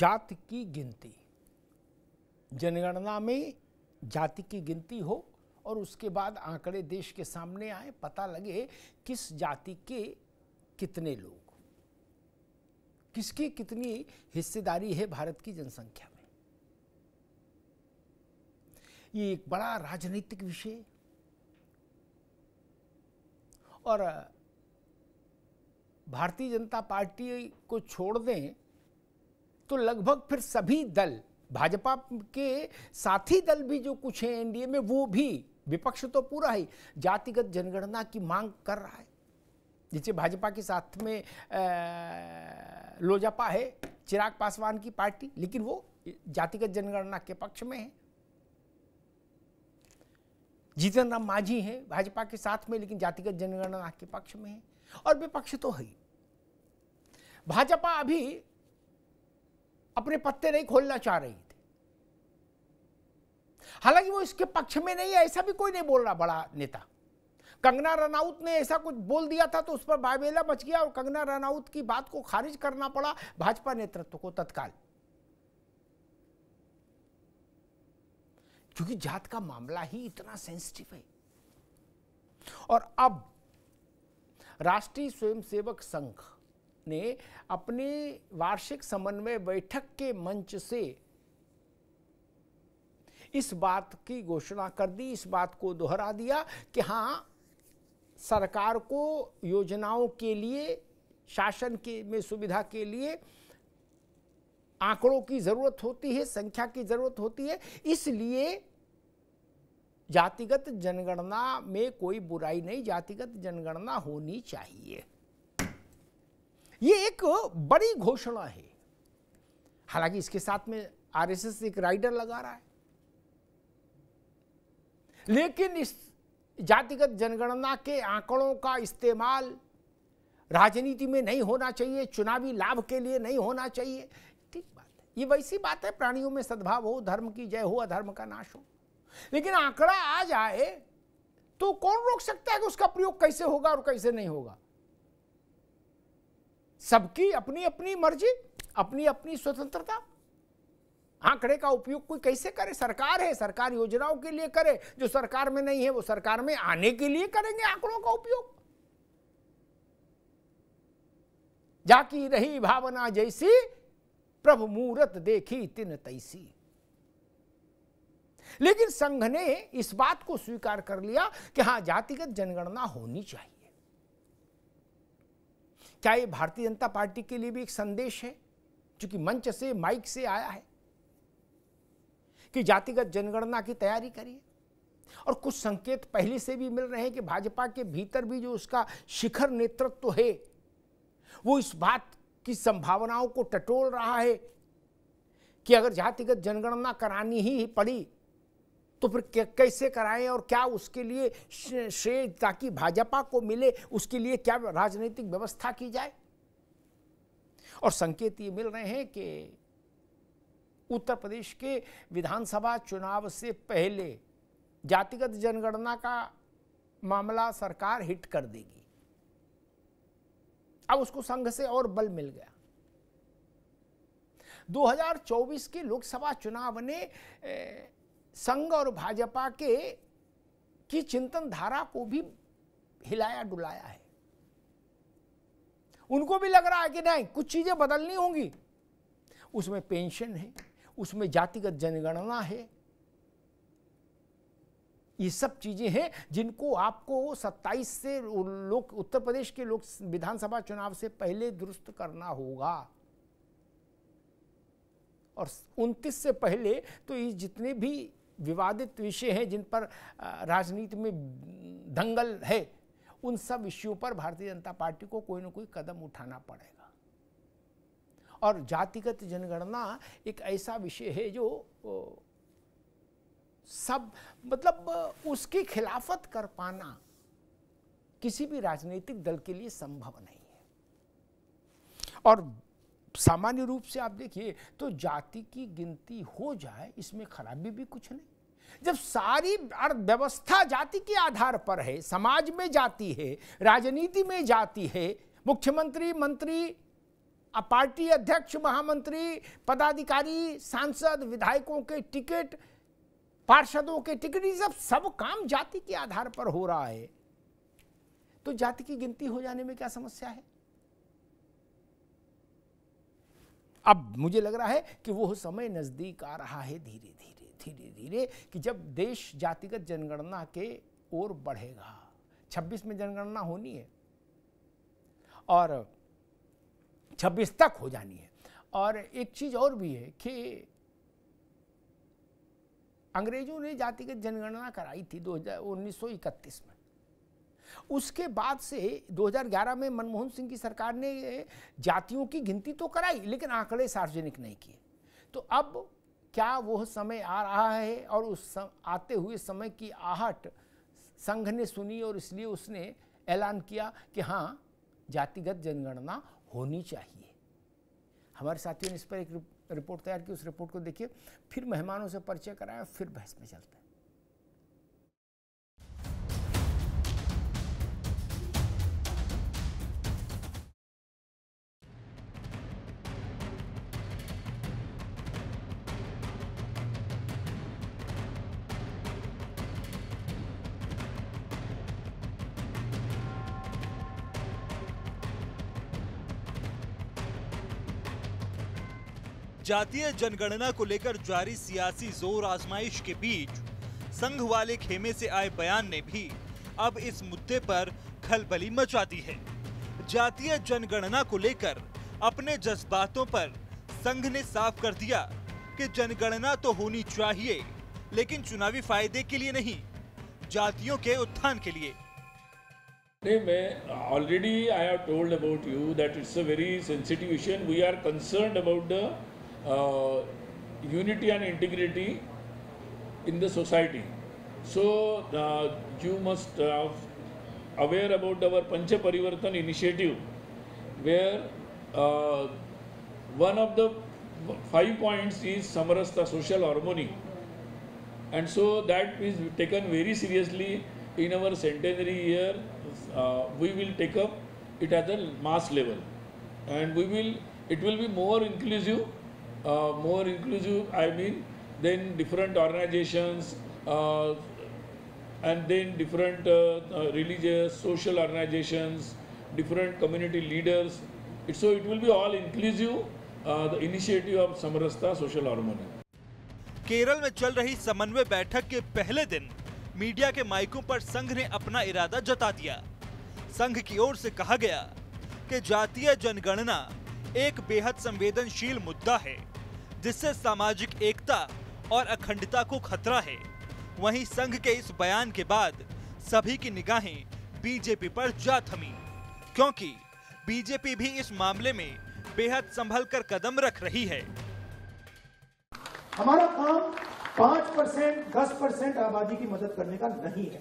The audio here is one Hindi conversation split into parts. जाति की गिनती, जनगणना में जाति की गिनती हो और उसके बाद आंकड़े देश के सामने आए, पता लगे किस जाति के कितने लोग, किसकी कितनी हिस्सेदारी है भारत की जनसंख्या में। ये एक बड़ा राजनीतिक विषय और भारतीय जनता पार्टी को छोड़ दें तो लगभग फिर सभी दल, भाजपा के साथी दल भी जो कुछ हैं एनडीए में, वो भी विपक्ष तो पूरा ही जातिगत जनगणना की मांग कर रहा है। जिसे भाजपा के साथ में लोजपा है, चिराग पासवान की पार्टी, लेकिन वो जातिगत जनगणना के पक्ष में है। जीतन राम मांझी है भाजपा के साथ में, लेकिन जातिगत जनगणना के पक्ष में है। और विपक्ष तो है, भाजपा अभी अपने पत्ते नहीं खोलना चाह रही थी। हालांकि वो इसके पक्ष में नहीं है ऐसा भी कोई नहीं बोल रहा। बड़ा नेता कंगना रनौत ने ऐसा कुछ बोल दिया था तो उस पर बायबेला मच गया और कंगना रनौत की बात को खारिज करना पड़ा भाजपा नेतृत्व को तत्काल, क्योंकि जात का मामला ही इतना सेंसिटिव है। और अब राष्ट्रीय स्वयंसेवक संघ ने अपने वार्षिक समन्वय बैठक के मंच से इस बात की घोषणा कर दी, इस बात को दोहरा दिया कि हाँ, सरकार को योजनाओं के लिए, शासन के में सुविधा के लिए आंकड़ों की जरूरत होती है, संख्या की जरूरत होती है, इसलिए जातिगत जनगणना में कोई बुराई नहीं, जातिगत जनगणना होनी चाहिए। ये एक बड़ी घोषणा है। हालांकि इसके साथ में आरएसएस एक राइडर लगा रहा है, लेकिन इस जातिगत जनगणना के आंकड़ों का इस्तेमाल राजनीति में नहीं होना चाहिए, चुनावी लाभ के लिए नहीं होना चाहिए। ठीक बात है, ये वैसी बात है, प्राणियों में सद्भाव हो, धर्म की जय हो, अधर्म का नाश हो। लेकिन आंकड़ा आ जाए तो कौन रोक सकता है कि उसका प्रयोग कैसे होगा और कैसे नहीं होगा। सबकी अपनी अपनी मर्जी, अपनी अपनी स्वतंत्रता। आंकड़े का उपयोग कोई कैसे करे, सरकार है, सरकार योजनाओं के लिए करे, जो सरकार में नहीं है वो सरकार में आने के लिए करेंगे आंकड़ों का उपयोग। जाकी रही भावना जैसी, प्रभु मुहूर्त देखी तिन तैसी। लेकिन संघ ने इस बात को स्वीकार कर लिया कि हाँ, जातिगत जनगणना होनी चाहिए। क्या ये भारतीय जनता पार्टी के लिए भी एक संदेश है, क्योंकि मंच से, माइक से आया है कि जातिगत जनगणना की तैयारी करिए। और कुछ संकेत पहले से भी मिल रहे हैं कि भाजपा के भीतर भी जो उसका शिखर नेतृत्व है वो इस बात की संभावनाओं को टटोल रहा है कि अगर जातिगत जनगणना करानी ही पड़ी तो फिर कैसे कराएं और क्या उसके लिए श्रेय ताकि भाजपा को मिले, उसके लिए क्या राजनीतिक व्यवस्था की जाए। और संकेत ये मिल रहे हैं कि उत्तर प्रदेश के विधानसभा चुनाव से पहले जातिगत जनगणना का मामला सरकार हिट कर देगी। अब उसको संघ से और बल मिल गया। 2024 के लोकसभा चुनाव ने संघ और भाजपा की चिंतन धारा को भी हिलाया डुलाया है। उनको भी लग रहा है कि नहीं, कुछ चीजें बदलनी होंगी। उसमें पेंशन है, उसमें जातिगत जनगणना है, ये सब चीजें हैं जिनको आपको 27 से लोग उत्तर प्रदेश के लोक विधानसभा चुनाव से पहले दुरुस्त करना होगा। और 29 से पहले तो ये जितने भी विवादित विषय हैं, जिन पर राजनीति में दंगल है, उन सब विषयों पर भारतीय जनता पार्टी को कोई ना कोई कदम उठाना पड़ेगा। और जातिगत जनगणना एक ऐसा विषय है जो सब, मतलब उसकी खिलाफत कर पाना किसी भी राजनीतिक दल के लिए संभव नहीं है। और सामान्य रूप से आप देखिए तो जाति की गिनती हो जाए, इसमें खराबी भी कुछ नहीं। जब सारी अर्थव्यवस्था जाति के आधार पर है, समाज में जाति है, राजनीति में जाति है, मुख्यमंत्री, मंत्री, पार्टी अध्यक्ष, महामंत्री, पदाधिकारी, सांसद, विधायकों के टिकट, पार्षदों के टिकट, ये सब काम जाति के आधार पर हो रहा है। तो जाति की गिनती हो जाने में क्या समस्या है? अब मुझे लग रहा है कि वो समय नजदीक आ रहा है धीरे धीरे धीरे धीरे, कि जब देश जातिगत जनगणना के ओर बढ़ेगा। 26 में जनगणना होनी है और 26 तक हो जानी है। और एक चीज और भी है कि अंग्रेजों ने जातिगत जनगणना कराई थी 1931 में। उसके बाद से 2011 में मनमोहन सिंह की सरकार ने जातियों की गिनती तो कराई, लेकिन आंकड़े सार्वजनिक नहीं किए। तो अब क्या वो समय आ रहा है? और उस आते हुए समय की आहट संघ ने सुनी और इसलिए उसने ऐलान किया कि हाँ, जातिगत जनगणना होनी चाहिए। हमारे साथियों ने इस पर एक रिपोर्ट तैयार की, उस रिपोर्ट को देखिए, फिर मेहमानों से परिचय कराएं, फिर बहस में चलते हैं। जातीय जनगणना को लेकर जारी सियासी जोर आजमाइश के बीच संघ वाले खेमे से आए बयान ने भी अब इस मुद्दे पर खलबली मचा दी है। जातीय जनगणना को लेकर अपने जज्बातों पर संघ ने साफ कर दिया कि जनगणना तो होनी चाहिए, लेकिन चुनावी फायदे के लिए नहीं, जातियों के उत्थान के लिए। I have told about you that it's a very sensitive issue. We are concerned about the unity and integrity in the society. So you must aware about our Pancha Parivartan initiative, where one of the 5 points is Samarasya, social harmony, and so that is taken very seriously in our centenary year. We will take up it at the mass level, and it will be more inclusive. More inclusive, I mean, then different organizations and then different religious, social organizations, different community leaders. So it will be all inclusive. The initiative of Samarasya, social harmony. Kerala में चल रही समन्वय बैठक के पहले दिन मीडिया के माइकों पर संघ ने अपना इरादा जता दिया। संघ की ओर से कहा गया कि जातीय जनगणना एक बेहद संवेदनशील मुद्दा है, जिससे सामाजिक एकता और अखंडता को खतरा है। वहीं संघ के इस बयान के बाद सभी की निगाहें बीजेपी पर जा थमी, क्योंकि बीजेपी भी इस मामले में बेहद संभलकर कदम रख रही है। हमारा काम 5%, 10% आबादी की मदद करने का नहीं है।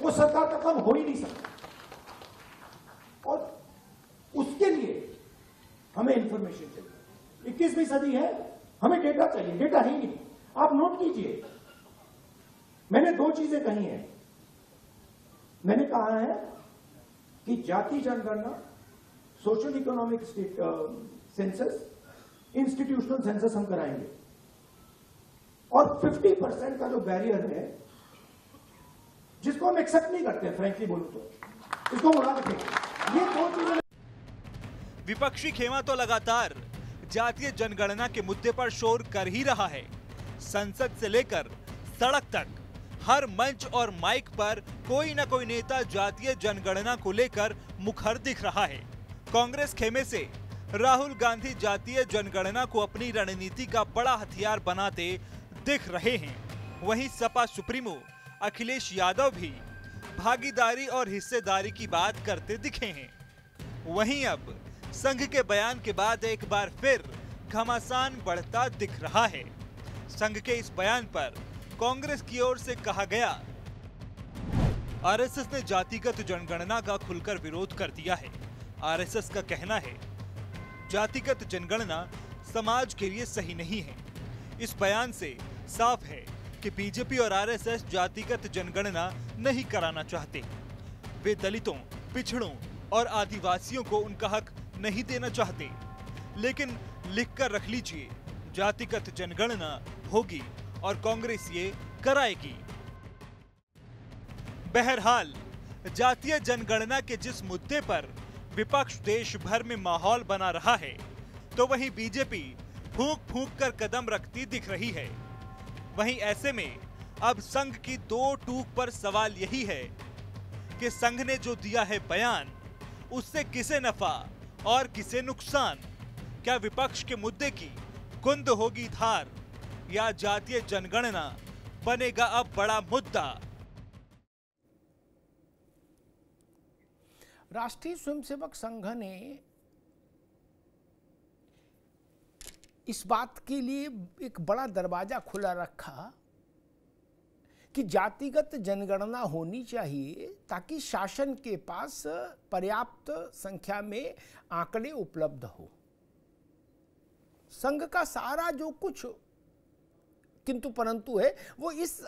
वो सरकार का काम हो ही नहीं सकता, और उसके लिए हमें इंफॉर्मेशन चाहिए। 21वीं सदी है, हमें डेटा चाहिए, डेटा है ही नहीं। आप नोट कीजिए, मैंने 2 चीजें कही हैं। मैंने कहा है कि जाति जनगणना, social economic census, institutional census हम कराएंगे, और 50% का जो बैरियर है, जिसको हम एक्सेप्ट नहीं करते, फ्रेंकली बोलूं तो इसको उड़ा देंगे। ये 2 चीजें। विपक्षी खेमा तो लगातार जातीय जनगणना के मुद्दे पर शोर कर ही रहा है। संसद से लेकर सड़क तक हर मंच और माइक पर कोई न कोई नेता जातीय जनगणना को लेकर मुखर दिख रहा है। कांग्रेस खेमे से राहुल गांधी जातीय जनगणना को अपनी रणनीति का बड़ा हथियार बनाते दिख रहे हैं। वहीं सपा सुप्रीमो अखिलेश यादव भी भागीदारी और हिस्सेदारी की बात करते दिखे हैं। वहीं अब संघ के बयान के बाद एक बार फिर घमासान बढ़ता दिख रहा है। संघ के इस बयान पर कांग्रेस की ओर से कहा गया, आरएसएस ने जातिगत जनगणना का खुलकर विरोध कर दिया है। आरएसएस का कहना है, जातिगत जनगणना समाज के लिए सही नहीं है। इस बयान से साफ है कि बीजेपी और आरएसएस जातिगत जनगणना नहीं कराना चाहते। वे दलितों, पिछड़ों और आदिवासियों को उनका हक नहीं देना चाहते। लेकिन लिखकर रख लीजिए, जातिगत जनगणना होगी और कांग्रेस ये कराएगी। बहरहाल जातीय जनगणना के जिस मुद्दे पर विपक्ष देश भर में माहौल बना रहा है, तो वहीं बीजेपी फूंक फूंक कर कदम रखती दिख रही है। वहीं ऐसे में अब संघ की दो टूक पर सवाल यही है कि संघ ने जो दिया है बयान, उससे किसे नफा और किसे नुकसान? क्या विपक्ष के मुद्दे की कुंद होगी धार, या जातीय जनगणना बनेगा अब बड़ा मुद्दा? राष्ट्रीय स्वयंसेवक संघ ने इस बात के लिए एक बड़ा दरवाजा खुला रखा कि जातिगत जनगणना होनी चाहिए ताकि शासन के पास पर्याप्त संख्या में आंकड़े उपलब्ध हो। संघ का सारा जो कुछ किंतु परंतु है वो इस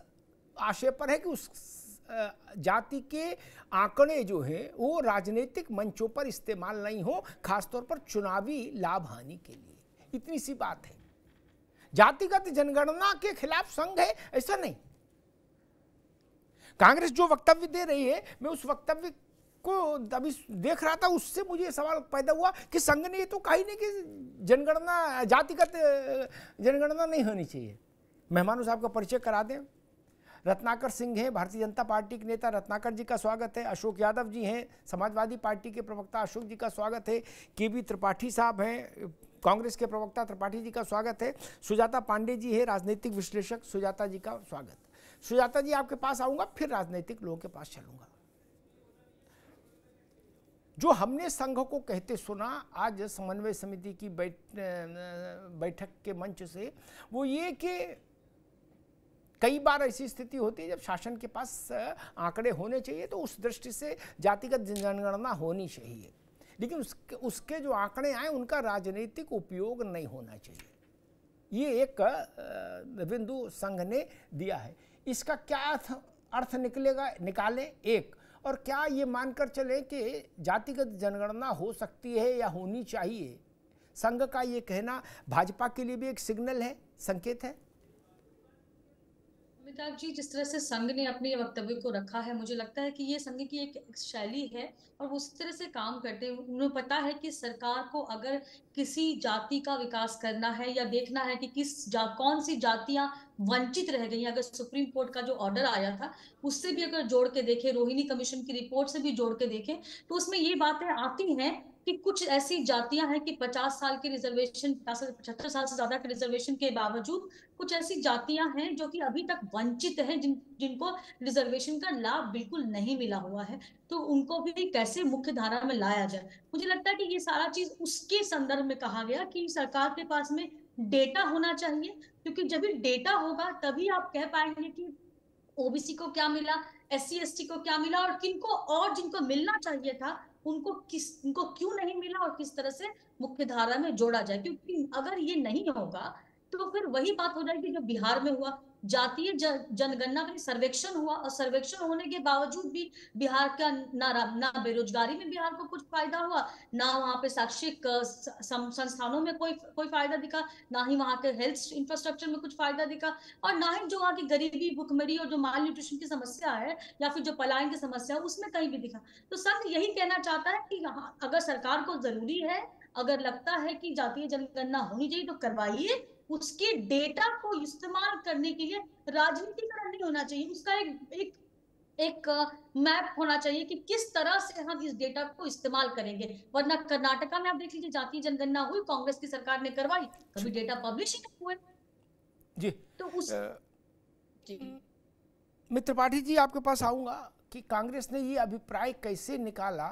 आशय पर है कि उस जाति के आंकड़े जो हैं वो राजनीतिक मंचों पर इस्तेमाल नहीं हो, खासतौर पर चुनावी लाभ हानि के लिए। इतनी सी बात है। जातिगत जनगणना के खिलाफ संघ है ऐसा नहीं। कांग्रेस जो वक्तव्य दे रही है, मैं उस वक्तव्य को अभी देख रहा था, उससे मुझे सवाल पैदा हुआ कि संघ ने ये तो कहा ही नहीं कि जनगणना, जातिगत जनगणना नहीं होनी चाहिए। मेहमानों साहब का परिचय करा दें। रत्नाकर सिंह हैं, भारतीय जनता पार्टी के नेता। रत्नाकर जी का स्वागत है। अशोक यादव जी हैं, समाजवादी पार्टी के प्रवक्ता। अशोक जी का स्वागत है। के त्रिपाठी साहब हैं, कांग्रेस के प्रवक्ता। त्रिपाठी जी का स्वागत है। सुजाता पांडे जी हैं, राजनीतिक विश्लेषक। सुजाता जी का स्वागत। सुजाता जी आपके पास आऊँगा, फिर राजनीतिक लोगों के पास चलूँगा। जो हमने संघ को कहते सुना आज समन्वय समिति की बैठक के मंच से, वो ये कि कई बार ऐसी स्थिति होती है जब शासन के पास आंकड़े होने चाहिए, तो उस दृष्टि से जातिगत जनगणना होनी चाहिए, लेकिन उसके जो आंकड़े आए उनका राजनीतिक उपयोग नहीं होना चाहिए। ये एक बिंदु संघ ने दिया है। इसका क्या अर्थ निकलेगा, निकालें एक, और क्या ये मानकर चले कि जातिगत जनगणना हो सकती है या होनी चाहिए? संघ का ये कहना भाजपा के लिए भी एक सिग्नल है, संकेत है। अमिताभ जी, जिस तरह से संघ ने अपने वक्तव्य को रखा है, मुझे लगता है कि ये संघ की एक शैली है और उस तरह से काम करते हैं। उन्हें पता है कि सरकार को अगर किसी जाति का विकास करना है या देखना है कि कौन सी जातियां वंचित रह गई, अगर सुप्रीम कोर्ट का जो ऑर्डर आया था उससे भी अगर जोड़ के देखें, रोहिणी कमीशन की रिपोर्ट से भी जोड़ के देखें, तो उसमें ये बातें आती हैं कि कुछ ऐसी जातियां हैं कि 50 साल के रिजर्वेशन, 75 साल से ज्यादा के रिजर्वेशन के बावजूद कुछ ऐसी जातियां हैं जो कि अभी तक वंचित हैं, जिनको रिजर्वेशन का लाभ बिल्कुल नहीं मिला हुआ है, तो उनको भी कैसे मुख्य धारा में लाया जाए। मुझे लगता है कि ये सारा चीज उसके संदर्भ में कहा गया कि सरकार के पास में डेटा होना चाहिए, क्योंकि जब भी डेटा होगा तभी आप कह पाएंगे कि ओबीसी को क्या मिला, SC ST को क्या मिला, और किनको और जिनको मिलना चाहिए था उनको क्यों नहीं मिला, और किस तरह से मुख्य धारा में जोड़ा जाए। क्योंकि अगर ये नहीं होगा तो फिर वही बात हो जाएगी जो बिहार में हुआ। जातीय जनगणना का सर्वेक्षण हुआ और सर्वेक्षण होने के बावजूद भी बिहार का ना बेरोजगारी में बिहार को कुछ फायदा हुआ, ना वहाँ पे शैक्षिक संस्थानों में कोई फायदा दिखा, ना ही वहाँ के हेल्थ इंफ्रास्ट्रक्चर में कुछ फायदा दिखा, और ना ही जो वहाँ की गरीबी, भुखमरी और जो माल न्यूट्रिशन की समस्या है या फिर जो पलायन की समस्या है उसमें कहीं भी दिखा। तो संघ यही कहना चाहता है कि अगर सरकार को जरूरी है, अगर लगता है कि जातीय जनगणना होनी चाहिए तो करवाइए, उसके डेटा को इस्तेमाल करने के लिए राजनीतिकरण नहीं होना चाहिए, उसका एक मैप होना चाहिए कि किस तरह से हम इस डेटा को इस्तेमाल करेंगे। वरना कर्नाटका में आप देख लीजिए, जातीय जनगणना हुई, कांग्रेस की सरकार ने करवाई, कभी डेटा पब्लिश ही नहीं हुए। जी तो मैं त्रिपाठी जी आपके पास आऊंगा कि कांग्रेस ने ये अभिप्राय कैसे निकाला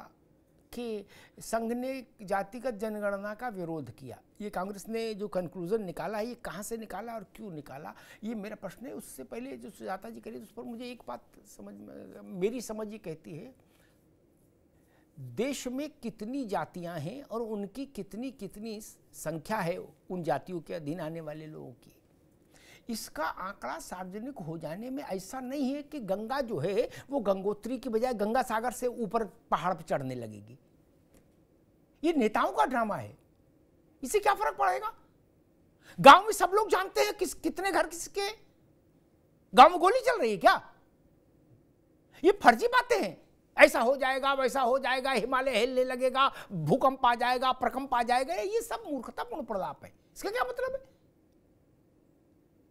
कि संघ ने जातिगत जनगणना का विरोध किया। ये कांग्रेस ने जो कंक्लूजन निकाला है, ये कहाँ से निकाला और क्यों निकाला, ये मेरा प्रश्न है। उससे पहले जो सुजाता जी करें, उस पर मुझे एक बात समझ में, मेरी समझ ये कहती है, देश में कितनी जातियां हैं और उनकी कितनी कितनी संख्या है उन जातियों के अधीन आने वाले लोगों की, इसका आंकड़ा सार्वजनिक हो जाने में ऐसा नहीं है कि गंगा जो है वो गंगोत्री की बजाय गंगा सागर से ऊपर पहाड़ पर चढ़ने लगेगी। ये नेताओं का ड्रामा है, इसे क्या फर्क पड़ेगा? गांव में सब लोग जानते हैं कितने घर किसके, गांव में गोली चल रही है क्या? ये फर्जी बातें हैं, ऐसा हो जाएगा वैसा हो जाएगा, हिमालय हिलने लगेगा, भूकंप आ जाएगा, प्रकंप आ जाएगा, ये सब मूर्खतापूर्ण प्रलाप है। इसका क्या मतलब है?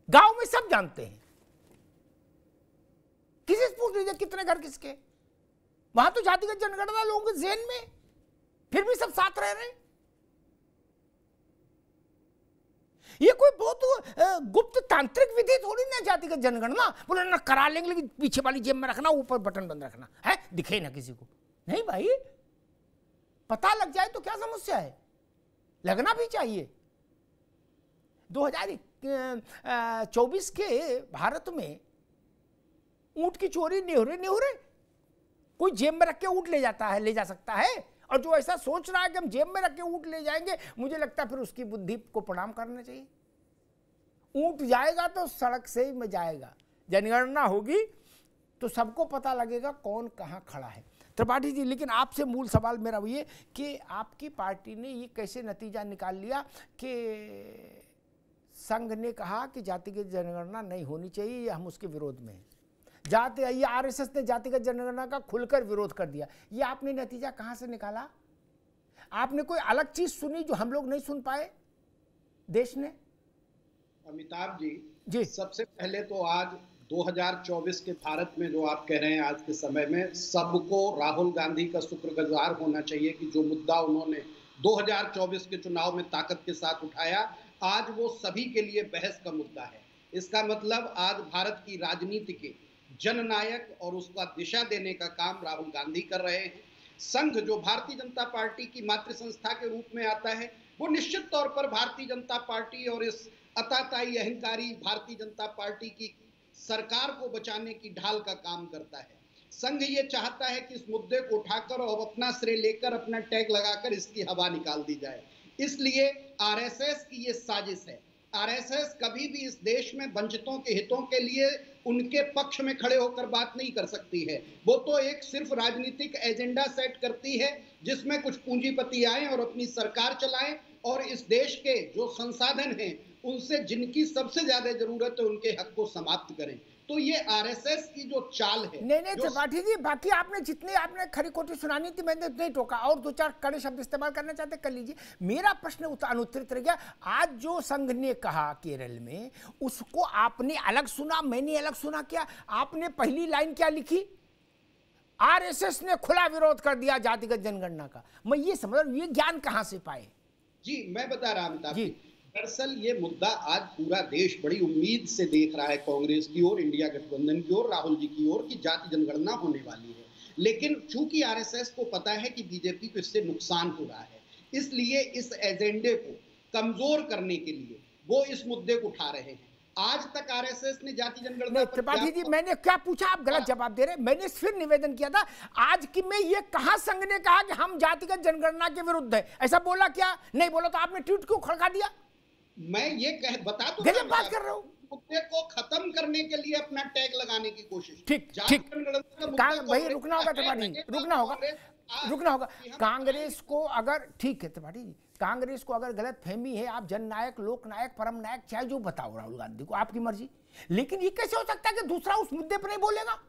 गांव में सब जानते हैं, किसी से पूछ लीजिए कितने घर किसके, वहां तो जातिगत जनगणना लोगों के जेहन में, फिर भी सब साथ रह रहे। ये कोई बहुत गुप्त तांत्रिक विधि थोड़ी ना जातिगत जनगणना, बोले ना करा लेंगे लेकिन पीछे वाली जेब में रखना, ऊपर बटन बंद रखना है, दिखे ना किसी को। नहीं भाई, पता लग जाए तो क्या समस्या है, लगना भी चाहिए। 2024 के भारत में ऊंट की चोरी नेहुरे, कोई जेब में रख के ऊंट ले जाता है, ले जा सकता है। और जो ऐसा सोच रहा है कि हम जेब में रख के ऊँट ले जाएंगे, मुझे लगता है फिर उसकी बुद्धि को प्रणाम करना चाहिए। ऊँट जाएगा तो सड़क से ही में जाएगा, जनगणना होगी तो सबको पता लगेगा कौन कहाँ खड़ा है। त्रिपाठी जी, लेकिन आपसे मूल सवाल मेरा ये कि आपकी पार्टी ने ये कैसे नतीजा निकाल लिया कि संघ ने कहा कि जातिगत जनगणना नहीं होनी चाहिए, हम उसके विरोध में हैं। ये आरएसएस ने जातिगत जनगणना का खुलकर विरोध कर दिया, ये आपने नतीजा कहाँ से निकाला? आपने कोई अलग चीज सुनी जो हम लोग नहीं सुन पाए देश ने? अमिताभ जी, सबसे पहले तो आज 2024 के भारत में जो आप कह रहे हैं, आज के समय में सबको राहुल गांधी का शुक्रगुजार होना चाहिए कि जो मुद्दा उन्होंने 2024 के चुनाव में ताकत के साथ उठाया, आज वो सभी के लिए बहस का मुद्दा है। इसका मतलब आज भारत की राजनीति के जननायक और उसका दिशा देने का काम राहुल गांधी कर रहे हैं। संघ जो भारतीय जनता पार्टी की मातृ संस्था के रूप में आता है, वो निश्चित तौर पर भारतीय जनता पार्टी और इस अताताई अहंकारी भारतीय जनता पार्टी की सरकार को बचाने की ढाल का काम करता है। संघ ये चाहता है कि इस मुद्दे को उठाकर और अपना श्रेय लेकर, अपना टैग लगाकर इसकी हवा निकाल दी जाए। इसलिए आरएसएस की ये साजिश है। आरएसएस कभी भी इस देश में वंचितों के हितों के लिए उनके पक्ष में खड़े होकर बात नहीं कर सकती है। वो तो एक सिर्फ राजनीतिक एजेंडा सेट करती है जिसमें कुछ पूंजीपति आए और अपनी सरकार चलाएं और इस देश के जो संसाधन हैं उनसे जिनकी सबसे ज्यादा जरूरत है उनके हक को समाप्त करें। तो ये आरएसएस की जो चाल है। नहीं त्रिपाठी जी, बाकी आपने जितने आपने खरी खोटी सुनानी थी मैंने नहीं टोका, और दो चार कड़े शब्द इस्तेमाल करना चाहते कर लीजिए। मेरा प्रश्न अनुत्तरित रह गया। आज जो संघ ने कहा केरल में, उसको आपने अलग सुना, मैंने अलग सुना। क्या आपने पहली लाइन क्या लिखी? आरएसएस ने खुला विरोध कर दिया जातिगत जनगणना का। मैं ये समझ रहा हूँ, ये ज्ञान कहाँ से पाए? जी मैं बता रहा हूँ जी, दरअसल ये मुद्दा आज पूरा देश बड़ी उम्मीद से देख रहा है, कांग्रेस की ओर, इंडिया गठबंधन की ओर, राहुल जी की ओर, कि जाति जनगणना होने वाली है। लेकिन चूंकि आरएसएस को पता है कि बीजेपी को इससे नुकसान हो रहा है, इसलिए इस एजेंडे को कमजोर करने के लिए वो इस मुद्दे को उठा रहे हैं। आज तक आरएसएस ने जाति जनगणना। त्रिपाठी जी, मैंने क्या पूछा, आप गलत जवाब दे रहे हैं। मैंने फिर निवेदन किया था आज की मैं ये कहा, संघ ने कहा कि हम जातिगत जनगणना के विरुद्ध है, ऐसा बोला? क्या नहीं बोला तो आपने ट्वीट क्यों खड़का दिया? मैं ये बता तो बात कर रहा हूँ, मुद्दे को खत्म करने के लिए अपना टैग लगाने की कोशिश। ठीक, भाई रुकना होगा। कांग्रेस को अगर, ठीक है त्रिपाठी जी, कांग्रेस को अगर गलतफहमी है, आप जननायक, लोकनायक, परम नायक चाहे जो बताओ राहुल गांधी को, आपकी मर्जी। लेकिन ये कैसे हो सकता है कि दूसरा उस मुद्दे पर नहीं बोलेगा?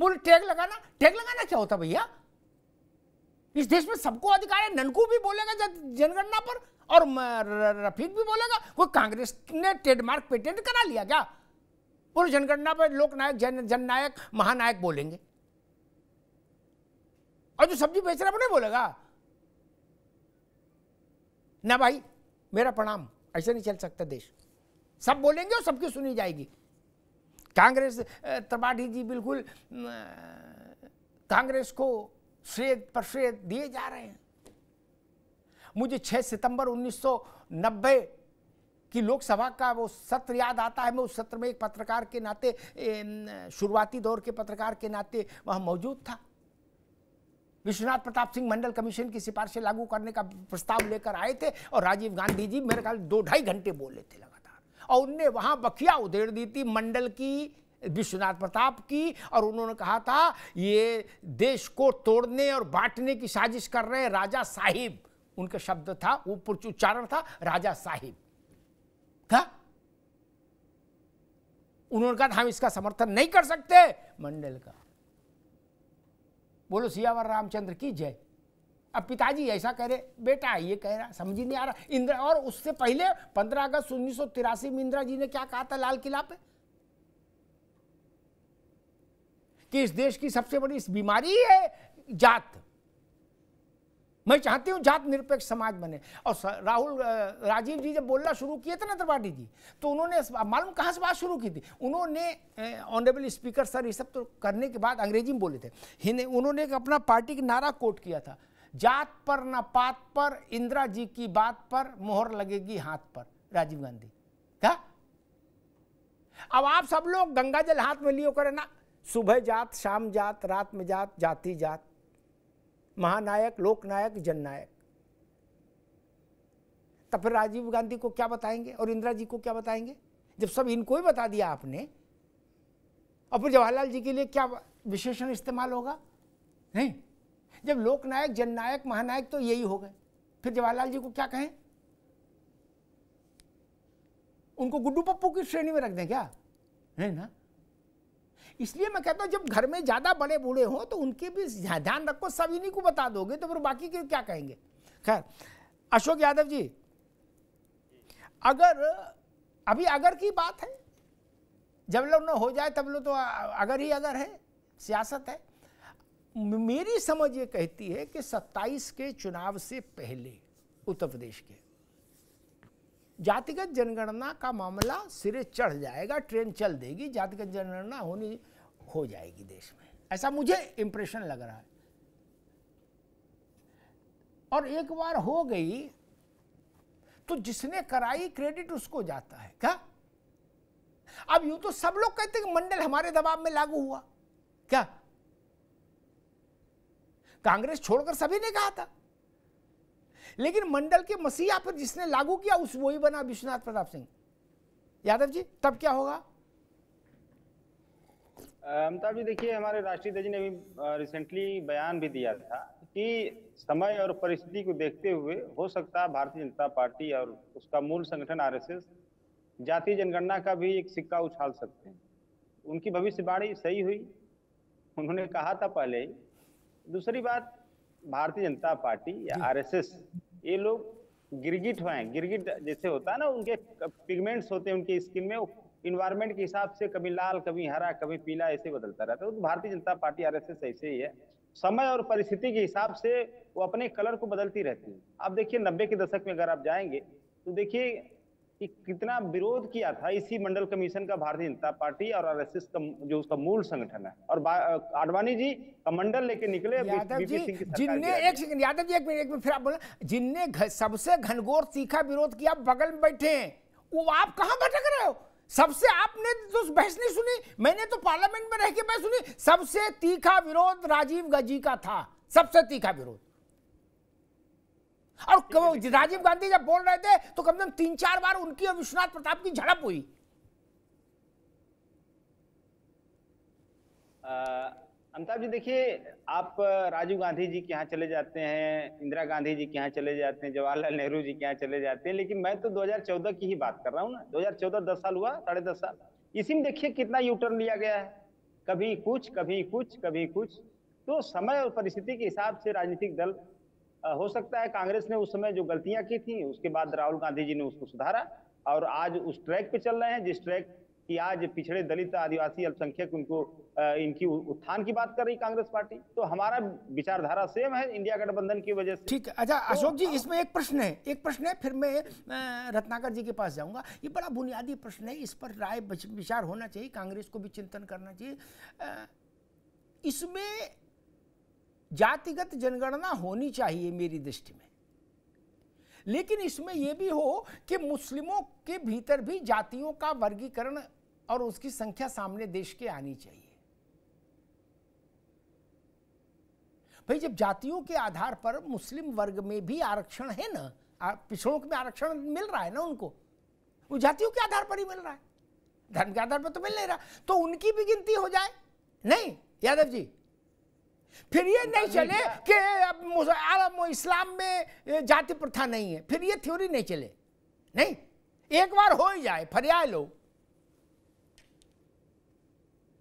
बोले टैग लगाना क्या होता भैया? इस देश में सबको अधिकार है, ननकू भी बोलेगा जनगणना पर और रफीक भी बोलेगा। कोई कांग्रेस ने ट्रेडमार्क पेटेंट करा लिया क्या? और जनगणना पर लोकनायक, जननायक, महानायक बोलेंगे, और जो सब्जी बेच रहा है वो नहीं बोलेगा ना भाई। मेरा प्रणाम, ऐसे नहीं चल सकता देश, सब बोलेंगे और सबकी सुनी जाएगी। कांग्रेस, त्रिपाठी जी बिल्कुल कांग्रेस को श्रेय पर श्रेय दिए जा रहे हैं। मुझे 6 सितंबर 1990 की लोकसभा का वो सत्र याद आता है। मैं उस सत्र में एक पत्रकार के नाते, शुरुआती दौर के पत्रकार के नाते वहाँ मौजूद था। विश्वनाथ प्रताप सिंह मंडल कमीशन की सिफारिशें लागू करने का प्रस्ताव लेकर आए थे और राजीव गांधी जी मेरे ख्याल 2-2.5 घंटे बोले थे लगातार, और उनने वहाँ बखिया उधेड़ दी थी मंडल की, विश्वनाथ प्रताप की, और उन्होंने कहा था ये देश को तोड़ने और बांटने की साजिश कर रहे हैं राजा साहिब। उनका शब्द था, वो पुनरुच्चारण था राजा साहिब का। उन्होंने कहा हम इसका समर्थन नहीं कर सकते मंडल का। बोलो सियावर रामचंद्र की जय। अब पिताजी ऐसा कह रहे, बेटा ये कह रहा, समझ नहीं आ रहा। इंदिरा, और उससे पहले 15 अगस्त 1983 में इंदिरा जी ने क्या कहा था लाल किला पे कि इस देश की सबसे बड़ी इस बीमारी है जात, मैं चाहती हूं जात निरपेक्ष समाज बने। और राजीव जी जब बोलना शुरू किए थे ना त्रिपाठी जी, तो उन्होंने मालूम कहां से बात शुरू की थी, उन्होंने ऑनरेबल स्पीकर सर ये सब तो करने के बाद अंग्रेजी में बोले थे, उन्होंने अपना पार्टी का नारा कोट किया था, जात पर ना पात पर, इंदिरा जी की बात पर मोहर लगेगी हाथ पर, राजीव गांधी क्या। अब आप सब लोग गंगा जल हाथ में लियो करे ना, सुबह जात शाम जात रात में जात, जाति जात, महानायक लोकनायक जननायक। तब फिर राजीव गांधी को क्या बताएंगे और इंदिरा जी को क्या बताएंगे जब सब इनको ही बता दिया आपने। और फिर जवाहरलाल जी के लिए क्या विशेषण इस्तेमाल होगा, नहीं, जब लोकनायक जननायक महानायक तो यही हो गए। फिर जवाहरलाल जी को क्या कहें, उनको गुड्डू पप्पू की श्रेणी में रख दें क्या, नहीं ना। इसलिए मैं कहता हूँ जब घर में ज़्यादा बड़े बूढ़े हों तो उनके भी ध्यान रखो, सब इन्हीं को बता दोगे तो फिर बाकी के क्या कहेंगे। खैर अशोक यादव जी, अगर अभी अगर की बात है, जब लोग न हो जाए तब लोग, तो अगर ही अगर है, सियासत है। मेरी समझ ये कहती है कि 27 के चुनाव से पहले उत्तर प्रदेश के जातिगत जनगणना का मामला सिरे चढ़ जाएगा, ट्रेन चल देगी, जातिगत जनगणना होनी हो जाएगी देश में, ऐसा मुझे इंप्रेशन लग रहा है। और एक बार हो गई तो जिसने कराई क्रेडिट उसको जाता है क्या। अब यूं तो सब लोग कहते हैं कि मंडल हमारे दबाव में लागू हुआ क्या, कांग्रेस छोड़कर सभी ने कहा था, लेकिन मंडल के मसीहा पर जिसने लागू किया उस वही बना विश्वनाथ प्रताप सिंह। यादव जी तब क्या होगा? अमिताभ जी देखिए, हमारे राष्ट्रीय अध्यक्ष ने भी रिसेंटली बयान भी दिया था कि समय और परिस्थिति को देखते हुए हो सकता है भारतीय जनता पार्टी और उसका मूल संगठन आरएसएस जातीय जनगणना का भी एक सिक्का उछाल सकते हैं। उनकी भविष्यवाणी सही हुई, उन्होंने कहा था पहले ही। दूसरी बात, भारतीय जनता पार्टी या आरएसएस ये लोग गिरगिट हैं, गिरगिट जैसे होता है ना, उनके पिगमेंट्स होते हैं उनके स्किन में, इन्वायरमेंट के हिसाब से कभी लाल कभी हरा कभी पीला ऐसे बदलता रहता है। तो भारतीय जनता पार्टी आरएसएस ऐसे ही है, समय और परिस्थिति के हिसाब से वो अपने कलर को बदलती रहती है। आप देखिए 90 के दशक में अगर आप जाएंगे तो देखिए कि कितना विरोध किया था इसी मंडल कमीशन का भारतीय जनता पार्टी और आरएसएस का जो उसका मूल संगठन है। और आडवाणी जी का मंडल लेके निकले जिनने सबसे घनघोर तीखा विरोध किया, बगल में बैठे हैं वो, आप कहाँ भटक रहे हो? सबसे आपने तो बहस नहीं सुनी, मैंने तो पार्लियामेंट में रह के बहस सुनी। सबसे तीखा विरोध राजीव गांधी का था, सबसे तीखा विरोध। और राजीव गांधी जब बोल रहे थे तो कम से कम 3-4 बार उनकी और विश्वनाथ प्रताप की झड़प हुई। अमिताभ जी देखिए, आप राजीव गांधी जी के यहाँ चले जाते हैं, इंदिरा गांधी जी के यहाँ चले जाते हैं, जवाहरलाल नेहरू जी के यहाँ चले जाते हैं, लेकिन मैं तो 2014 की ही बात कर रहा हूँ ना। 2014 10 साल हुआ, 10.5 साल, इसी में देखिए कितना यूटर्न लिया गया है, कभी कुछ कभी कुछ कभी कुछ। तो समय और परिस्थिति के हिसाब से राजनीतिक दल, हो सकता है कांग्रेस ने उस समय जो गलतियां की थी उसके बाद राहुल गांधी जी ने उसको सुधारा और आज उस ट्रैक पे चल रहे हैं जिस ट्रैक की आज पिछड़े दलित आदिवासी अल्पसंख्यक उनको इनकी उत्थान की बात कर रही कांग्रेस पार्टी। तो हमारा विचारधारा सेम है इंडिया गठबंधन की वजह से, ठीक है। अच्छा तो अशोक जी इसमें एक प्रश्न है, फिर मैं रत्नाकर जी के पास जाऊंगा। ये बड़ा बुनियादी प्रश्न है, इस पर राय विचार होना चाहिए, कांग्रेस को भी चिंतन करना चाहिए। इसमें जातिगत जनगणना होनी चाहिए मेरी दृष्टि में, लेकिन इसमें यह भी हो कि मुस्लिमों के भीतर भी जातियों का वर्गीकरण और उसकी संख्या सामने देश के आनी चाहिए। भाई जब जातियों के आधार पर मुस्लिम वर्ग में भी आरक्षण है ना, पिछड़ों में आरक्षण मिल रहा है ना उनको, वो जातियों के आधार पर ही मिल रहा है, धर्म के आधार पर तो मिल नहीं रहा, तो उनकी भी गिनती हो जाए, नहीं यादव जी? फिर ये नहीं चले कि अब इस्लाम में जाति प्रथा नहीं है, फिर ये थ्योरी नहीं चले। नहीं, एक बार हो ही जाए फरिया लो।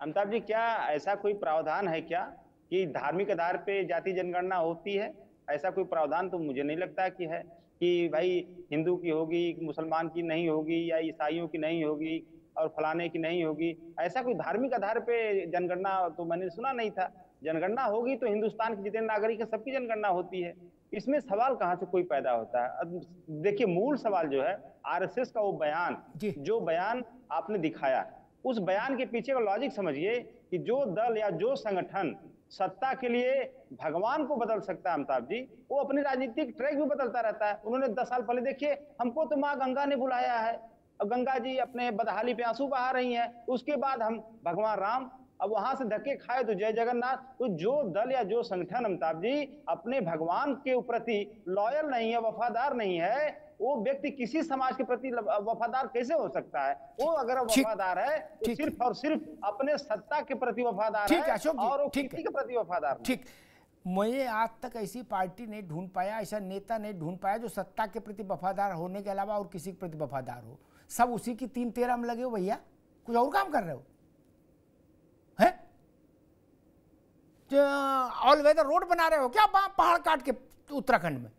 अमिताभ जी, क्या ऐसा कोई प्रावधान है क्या कि धार्मिक आधार पे जाति जनगणना होती है? ऐसा कोई प्रावधान तो मुझे नहीं लगता कि है कि भाई हिंदू की होगी, मुसलमान की नहीं होगी, या ईसाइयों की नहीं होगी और फलाने की नहीं होगी। ऐसा कोई धार्मिक आधार पे जनगणना तो मैंने सुना नहीं था। जनगणना होगी तो हिंदुस्तान के जितने नागरिक हैं सबकी जनगणना होती है। इसमें सवाल कहाँ से कोई पैदा होता है? देखिए, मूल सवाल जो है आरएसएस का वो बयान, जो बयान आपने दिखाया, उस बयान के पीछे का लॉजिक समझिए कि जो दल या जो संगठन सत्ता के लिए भगवान को बदल सकता है अमिताभ जी, वो अपने राजनीतिक ट्रैक भी बदलता रहता है। उन्होंने 10 साल पहले देखिए, हमको तो माँ गंगा ने बुलाया है, अब गंगा जी अपने बदहाली पे आंसू बहा रही हैं, उसके बाद हम भगवान राम, अब वहां से धक्के खाए तो जय जगन्नाथ। तो जो दल या जो संगठन अमिताभ जी अपने भगवान के प्रति लॉयल नहीं है, वफादार नहीं है, वो व्यक्ति किसी समाज के प्रति वफादार कैसे हो सकता है? वो अगर वफादार है तो सिर्फ और सिर्फ अपने सत्ता के प्रति वफादार है और वो किसी के प्रति वफादार। ठीक, मैं आज तक ऐसी पार्टी नहीं ढूंढ पाया, ऐसा नेता नहीं ढूंढ पाया जो सत्ता के प्रति वफादार होने के अलावा और किसी के प्रति वफादार हो। सब उसी की 3-13 में लगे हो भैया, कुछ और काम कर रहे हो हैं? ऑल वेदर रोड बना रहे हो क्या पहाड़ काट के उत्तराखंड में?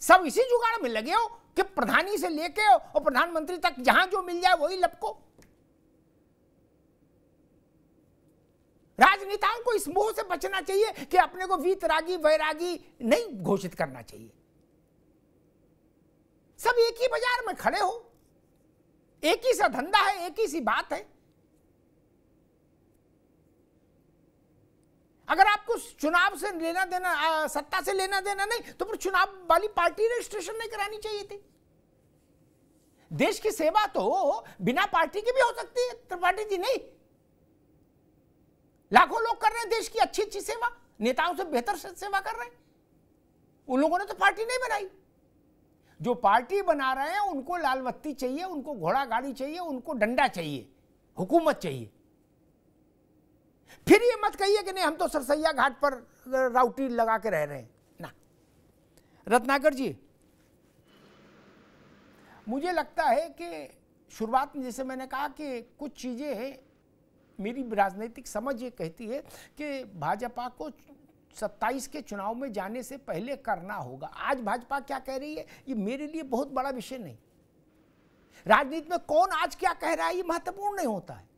सब इसी जुगाड़ में लगे हो कि प्रधानी से लेके और प्रधानमंत्री तक जहां जो मिल जाए वही लपको। राजनेताओं को इस मोह से बचना चाहिए कि अपने को वीतरागी वैरागी नहीं घोषित करना चाहिए। सब एक ही बाजार में खड़े हो, एक ही सा धंधा है, एक ही सी बात है। अगर आपको चुनाव से लेना देना, सत्ता से लेना देना नहीं, तो फिर चुनाव वाली पार्टी रजिस्ट्रेशन नहीं करानी चाहिए थी। देश की सेवा तो बिना पार्टी की भी हो सकती है त्रिपाठी जी, नहीं? लाखों लोग कर रहे हैं देश की अच्छी अच्छी सेवा, नेताओं से बेहतर सेवा कर रहे हैं। उन लोगों ने तो पार्टी नहीं बनाई। जो पार्टी बना रहे हैं उनको लाल बत्ती चाहिए, उनको घोड़ा गाड़ी चाहिए, उनको डंडा चाहिए, हुकूमत चाहिए। फिर ये मत कहिए कि नहीं हम तो सरसैया घाट पर राउटी लगा के रह रहे हैं ना। रत्नाकर जी, मुझे लगता है कि शुरुआत में जैसे मैंने कहा कि कुछ चीज़ें हैं, मेरी राजनीतिक समझ ये कहती है कि भाजपा को 27 के चुनाव में जाने से पहले करना होगा। आज भाजपा क्या कह रही है ये मेरे लिए बहुत बड़ा विषय नहीं। राजनीति में कौन आज क्या कह रहा है ये महत्वपूर्ण नहीं होता है।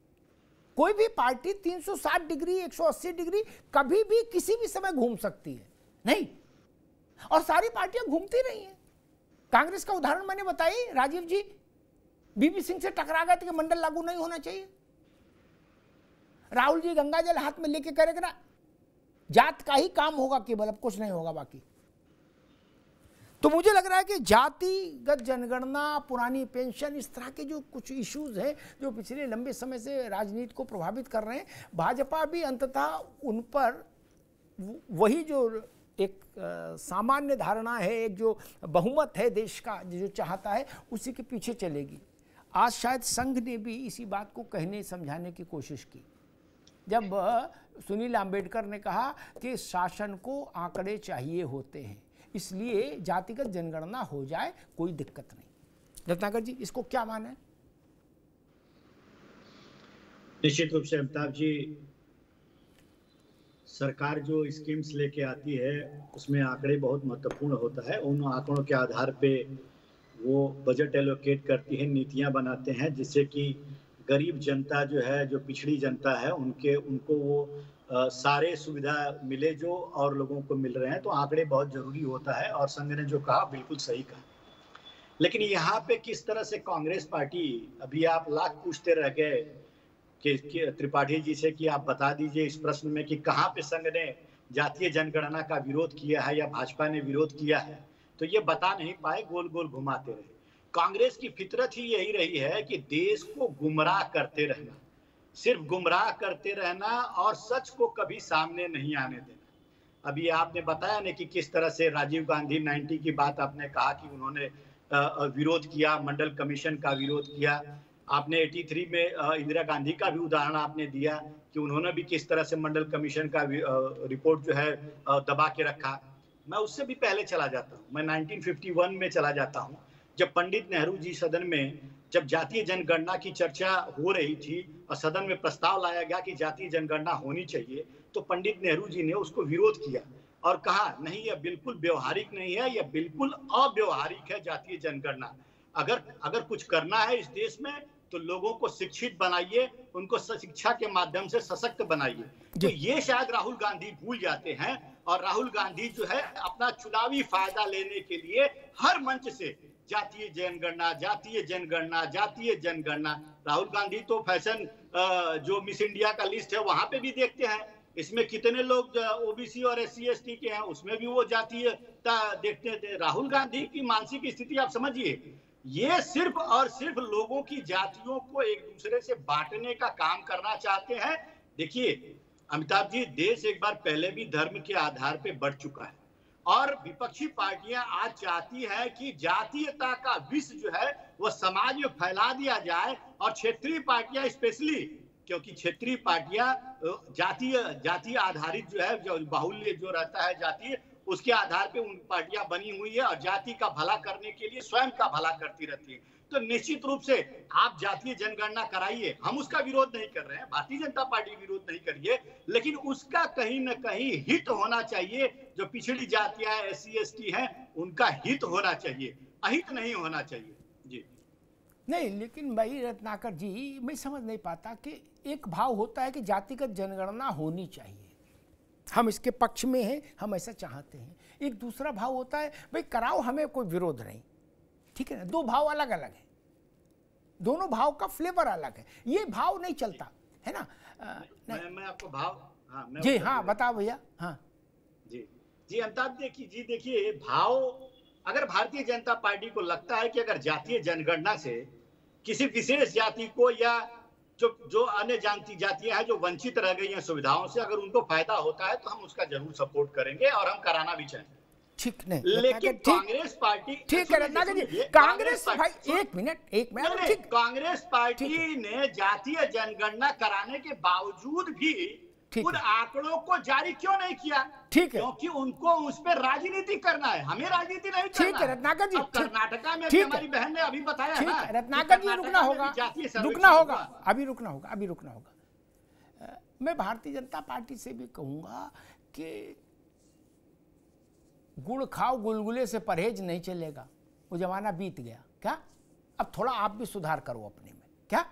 कोई भी पार्टी 360 डिग्री 180 डिग्री कभी भी किसी भी समय घूम सकती है, नहीं? और सारी पार्टियां घूमती रही हैं। कांग्रेस का उदाहरण मैंने बताई, राजीव जी बीबी सिंह से टकरा गए थे कि मंडल लागू नहीं होना चाहिए। राहुल जी गंगा जल हाथ में लेके करेगा ना, जात का ही काम होगा केवल, अब कुछ नहीं होगा बाकी। तो मुझे लग रहा है कि जातिगत जनगणना, पुरानी पेंशन, इस तरह के जो कुछ इश्यूज हैं जो पिछले लंबे समय से राजनीति को प्रभावित कर रहे हैं, भाजपा भी अंततः उन पर वही जो एक सामान्य धारणा है, एक जो बहुमत है देश का जो चाहता है, उसी के पीछे चलेगी। आज शायद संघ ने भी इसी बात को कहने समझाने की कोशिश की, जब सुनील आम्बेडकर ने कहा कि शासन को आंकड़े चाहिए होते हैं, इसलिए जातिगत जनगणना हो जाए कोई दिक्कत नहीं। रत्नाकर जी, इसको क्या माना है? निश्चित रूप से अमिताभ जी, सरकार जो स्कीम्स लेके आती है उसमें आंकड़े बहुत महत्वपूर्ण होता है। उन आंकड़ों के आधार पे वो बजट एलोकेट करती है, नीतियां बनाते हैं, जिससे कि गरीब जनता जो है, जो पिछड़ी जनता है, उनको वो सारे सुविधा मिले जो और लोगों को मिल रहे हैं। तो आंकड़े बहुत जरूरी होता है और संघ ने जो कहा बिल्कुल सही कहा। लेकिन यहाँ पे किस तरह से कांग्रेस पार्टी, अभी आप लाख पूछते रह गए कि त्रिपाठी जी से कि आप बता दीजिए इस प्रश्न में कि कहाँ पे संघ ने जातीय जनगणना का विरोध किया है या भाजपा ने विरोध किया है, तो ये बता नहीं पाए, गोल गोल घुमाते रहे। कांग्रेस की फितरत ही यही रही है कि देश को गुमराह करते रहना, सिर्फ गुमराह करते रहना और सच को कभी सामने नहीं आने देना। अभी आपने बताया ना कि किस तरह से राजीव गांधी 90 की बात आपने कहा कि उन्होंने विरोध किया, मंडल कमीशन का विरोध किया। आपने 83 में इंदिरा गांधी का भी उदाहरण आपने दिया कि उन्होंने भी किस तरह से मंडल कमीशन का रिपोर्ट जो है दबा के रखा। मैं उससे भी पहले चला जाता हूँ, मैं 1951 में चला जाता हूँ, जब पंडित नेहरू जी सदन में जब जातीय जनगणना की चर्चा हो रही थी और सदन में प्रस्ताव लाया गया कि जातीय जनगणना होनी चाहिए, तो पंडित नेहरू जी ने उसको विरोध किया और कहा नहीं, यह बिल्कुल व्यवहारिक नहीं है, यह बिल्कुल अव्यवहारिक है जातीय जनगणना। अगर कुछ करना है इस देश में तो लोगों को शिक्षित बनाइए, उनको शिक्षा के माध्यम से सशक्त बनाइए। तो ये शायद राहुल गांधी भूल जाते हैं और राहुल गांधी जो है अपना चुनावी फायदा लेने के लिए हर मंच से जातीय जनगणना, जातीय जनगणना, जातीय जनगणना। राहुल गांधी तो फैशन जो मिस इंडिया का लिस्ट है वहां पे भी देखते हैं इसमें कितने लोग ओबीसी और SC ST के हैं, उसमें भी वो जातीयता देखते थे। राहुल गांधी की मानसिक स्थिति आप समझिए, ये सिर्फ और सिर्फ लोगों की जातियों को एक दूसरे से बांटने का काम करना चाहते हैं। देखिए अमिताभ जी, देश एक बार पहले भी धर्म के आधार पे बढ़ चुका है और विपक्षी पार्टियां आज चाहती है कि जातीयता का विष जो है वह समाज में फैला दिया जाए, और क्षेत्रीय पार्टियां स्पेशली, क्योंकि क्षेत्रीय पार्टियां जातीय आधारित जो है, जो बाहुल्य जो रहता है जातीय, उसके आधार पे उन पार्टियां बनी हुई है और जाति का भला करने के लिए स्वयं का भला करती रहती है। तो निश्चित रूप से आप जातीय जनगणना कराइए, हम उसका विरोध नहीं कर रहे हैं, भारतीय जनता पार्टी विरोध नहीं करिए, लेकिन उसका कहीं ना कहीं हित होना चाहिए। जो पिछड़ी जातियां SC ST हैं उनका हित होना चाहिए, अहित नहीं होना चाहिए। जी नहीं, लेकिन भाई रत्नाकर जी, मैं समझ नहीं पाता कि एक भाव होता है कि जातिगत जनगणना होनी चाहिए, हम इसके पक्ष में हैं, हम ऐसा चाहते हैं। एक दूसरा भाव होता है भाई कराओ, हमें कोई विरोध नहीं, ठीक है ना। दो भाव अलग अलग है, दोनों भाव का फ्लेवर अलग है, ये भाव नहीं चलता है ना। मैं आपको भाव जी हाँ बताओ भैया। हाँ जी अमिताभ जी, देखिए भाव, अगर भारतीय जनता पार्टी को लगता है कि अगर जातीय जनगणना से किसी विशेष जाति को या जो अन्य जातियां हैं जो वंचित रह गई हैं सुविधाओं से, अगर उनको फायदा होता है तो हम उसका जरूर सपोर्ट करेंगे और हम कराना भी चाहेंगे। ठीक नहीं, लेकिन कांग्रेस पार्टी, ठीक है रत्नाकर जी, कांग्रेस भाई एक मिनट, कांग्रेस पार्टी ने जातीय जनगणना कराने के बावजूद भी उन आंकड़ों को जारी क्यों नहीं किया? ठीक है, क्योंकि उनको उस पर राजनीति करना है, हमें राजनीति नहीं करना। ठीक है रत्नाकर जी, कर्नाटका में हमारी बहन ने अभी बताया है ना, रत्नाकर जी रुकना होगा। मैं भारतीय जनता पार्टी से भी कहूंगा कि गुड़ खाओ गुलगुले से परहेज नहीं चलेगा, वो जमाना बीत गया क्या, अब थोड़ा आप भी सुधार करो अपने में। क्या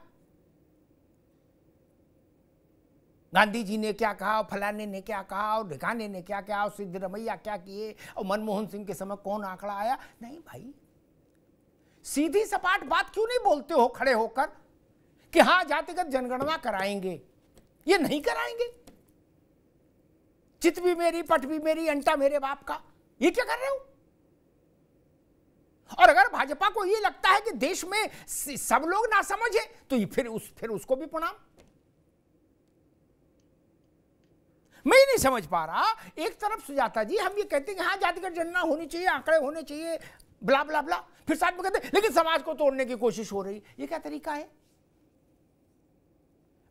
गांधी जी ने क्या कहा, फलाने ने क्या कहा, और ढिकाने ने क्या कहा, और सिद्धरमैया क्या किए, और मनमोहन सिंह के समय कौन आंकड़ा आया? नहीं भाई, सीधी सपाट बात क्यों नहीं बोलते हो खड़े होकर कि हाँ जातिगत जनगणना कराएंगे, ये नहीं कराएंगे, चित भी मेरी पट भी मेरी अंटा मेरे बाप का, ये क्या कर रहे हो? और अगर भाजपा को ये लगता है कि देश में सब लोग ना समझे तो फिर उसको भी प्रणाम। मैं नहीं समझ पा रहा, एक तरफ सुजाता जी हम ये कहते हैं कि हाँ जातिगत जनगणना होनी चाहिए, आंकड़े होने चाहिए, ब्ला ब्ला ब्ला, फिर साथ में कहते हैं लेकिन समाज को तोड़ने की कोशिश हो रही, ये क्या तरीका है?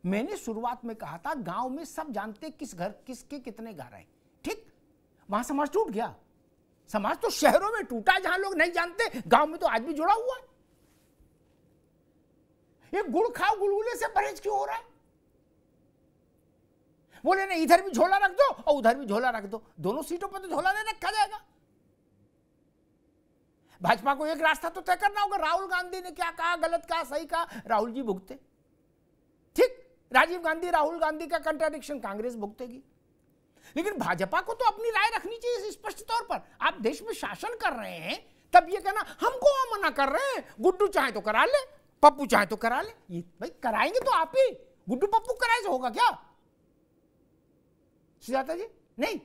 मैंने शुरुआत में कहा था गांव में सब जानते किस घर किसके कितने घर हैं, ठीक, वहां समाज टूट गया। समाज तो शहरों में टूटा जहां लोग नहीं जानते, गांव में तो आज भी जुड़ा हुआ है। ये गुड़ खाओ गुलगुले से परहेज क्यों हो रहा है? बोले नहीं इधर भी झोला रख दो और उधर भी झोला रख दो, दोनों सीटों पर तो झोला नहीं रखा जाएगा। भाजपा को एक रास्ता तो तय करना होगा, राहुल गांधी ने क्या कहा, गलत कहा सही कहा, राहुल जी भुगते, ठीक, राजीव गांधी राहुल गांधी का कंट्राडिक्शन कांग्रेस भुगतेगी। लेकिन भाजपा को तो अपनी राय रखनी चाहिए स्पष्ट तौर पर, आप देश में शासन कर रहे हैं तब ये कहना हमको मना कर रहे हैं, गुड्डू चाहे तो करा ले, पप्पू चाहे तो करा ले, ये भाई कराएंगे तो आप ही, गुड्डू पप्पू कराए तो होगा क्या? सुजाता जी नहीं,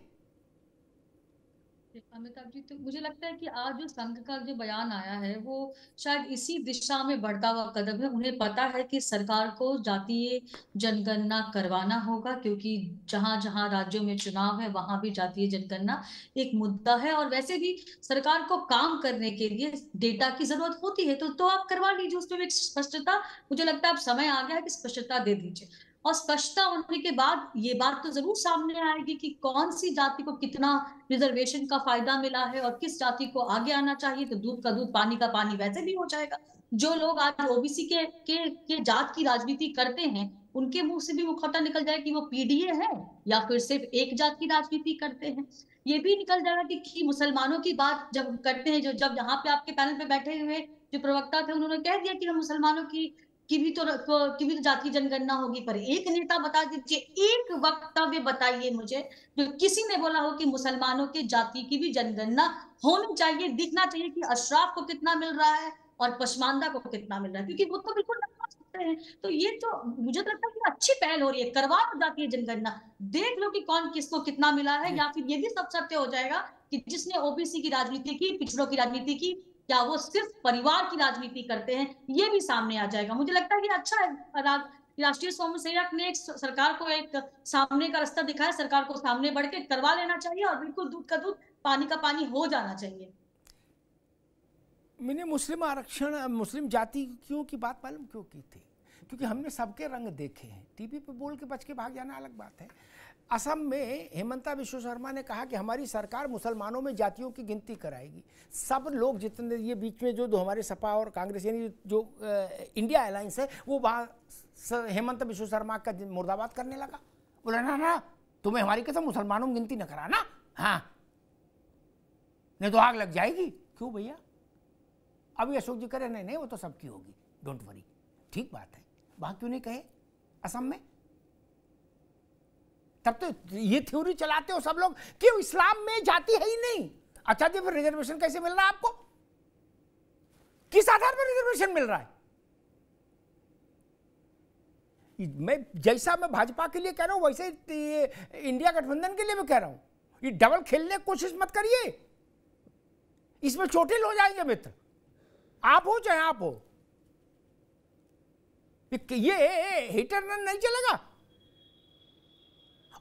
अमिताभ जी, तो मुझे लगता है कि आज जो संघ का जो बयान आया है वो शायद इसी दिशा में बढ़ता हुआ कदम है। उन्हें पता है कि सरकार को जातीय जनगणना करवाना होगा, क्योंकि जहां जहां राज्यों में चुनाव है वहां भी जातीय जनगणना एक मुद्दा है, और वैसे भी सरकार को काम करने के लिए डेटा की जरूरत होती है। तो आप करवा लीजिए, उसमें स्पष्टता, मुझे लगता है अब समय आ गया है कि स्पष्टता दे दीजिए। और स्पष्टता होने के बाद ये बात तो जरूर सामने आएगी कि कौन सी जाति को कितना रिजर्वेशन का फायदा मिला है और किस जाति को आगे आना चाहिए। तो दूध का दूध पानी का पानी वैसे भी हो जाएगा। जो लोग आज ओबीसी के जात की राजनीति करते हैं उनके मुंह से भी मुखौटा निकल जाए कि वो पीडीए है या फिर सिर्फ एक जात की राजनीति करते हैं। ये भी निकल जाएगा कि मुसलमानों की बात जब करते हैं, जब यहाँ पे आपके पैनल पे बैठे हुए जो प्रवक्ता थे उन्होंने कह दिया कि हम मुसलमानों की भी तो जाति जनगणना होगी, पर एक नेता बता दीजिए, एक वक्तव्य बताइए मुझे जो किसी ने बोला हो कि मुसलमानों के जाति की भी जनगणना होनी चाहिए, दिखना चाहिए कि अशराफ को कितना मिल रहा है और पसमानदा को कितना मिल रहा है, क्योंकि वो तो बिल्कुल नहीं कर सकते हैं। तो ये तो मुझे लगता है कि अच्छी पहल हो रही है, करवा लो जातीय जनगणना, देख लो कि कौन किसको कितना मिला है। या फिर ये भी सब सत्य हो जाएगा कि जिसने ओबीसी की राजनीति की, पिछड़ों की राजनीति की, या वो सिर्फ परिवार की राजनीति करते हैं, ये भी सामने आ जाएगा। मुझे लगता है कि अच्छा है राष्ट्रीय स्वयंसेवक ने सरकार को एक सामने का रास्ता दिखाया, सरकार को सामने बढ़ के करवा लेना चाहिए और बिल्कुल दूध का दूध पानी का पानी हो जाना चाहिए। मैंने मुस्लिम आरक्षण, मुस्लिम जातियों की बात मालूम क्यों की थी? क्योंकि हमने सबके रंग देखे हैं। टीवी पे बोल के बच के भाग जाना अलग बात है। असम में हिमंत बिस्व सरमा ने कहा कि हमारी सरकार मुसलमानों में जातियों की गिनती कराएगी। सब लोग जितने ये बीच में जो हमारे सपा और कांग्रेस यानी जो इंडिया अलायंस है वो वहाँ हिमंत बिस्व सरमा का मुर्दाबाद करने लगा। बोला ना ना तुम्हें हमारी कसम मुसलमानों में गिनती न कराना, हाँ नहीं तो आग लग जाएगी। क्यों भैया? अब अशोक जी कह रहे नहीं वो तो सबकी होगी, डोंट वरी, ठीक बात है। वहाँ क्यों नहीं कहे असम में? तब तो ये थ्योरी चलाते हो सब लोग कि इस्लाम में जाति है ही नहीं। अच्छा जी फिर रिजर्वेशन कैसे मिल रहा है आपको? किस आधार पर रिजर्वेशन मिल रहा है? मैं भाजपा के लिए कह रहा हूं, वैसे इंडिया गठबंधन के लिए भी कह रहा हूं, ये डबल खेलने की कोशिश मत करिए, इसमें चोटिल हो जाएंगे मित्र, आप हो चाहे आप हो। ये हिट एंड रन नहीं चलेगा।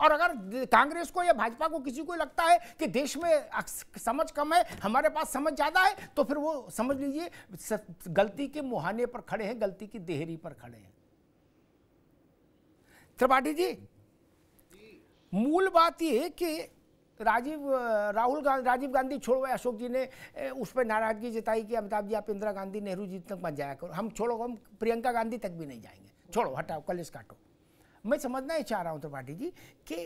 और अगर कांग्रेस को या भाजपा को किसी को लगता है कि देश में समझ कम है, हमारे पास समझ ज़्यादा है, तो फिर वो समझ लीजिए गलती के मुहाने पर खड़े हैं, गलती की देहरी पर खड़े हैं। त्रिपाठी जी, मूल बात ये कि राजीव गांधी छोड़ो, अशोक जी ने उस पर नाराजगी जताई कि अमिताभ जी आप इंदिरा गांधी नेहरू जी तक मत जाया करो, हम छोड़ो, हम प्रियंका गांधी तक भी नहीं जाएंगे, छोड़ो हटाओ कलेश काटो। मैं समझना ही चाह रहा हूं त्रिपाठी जी कि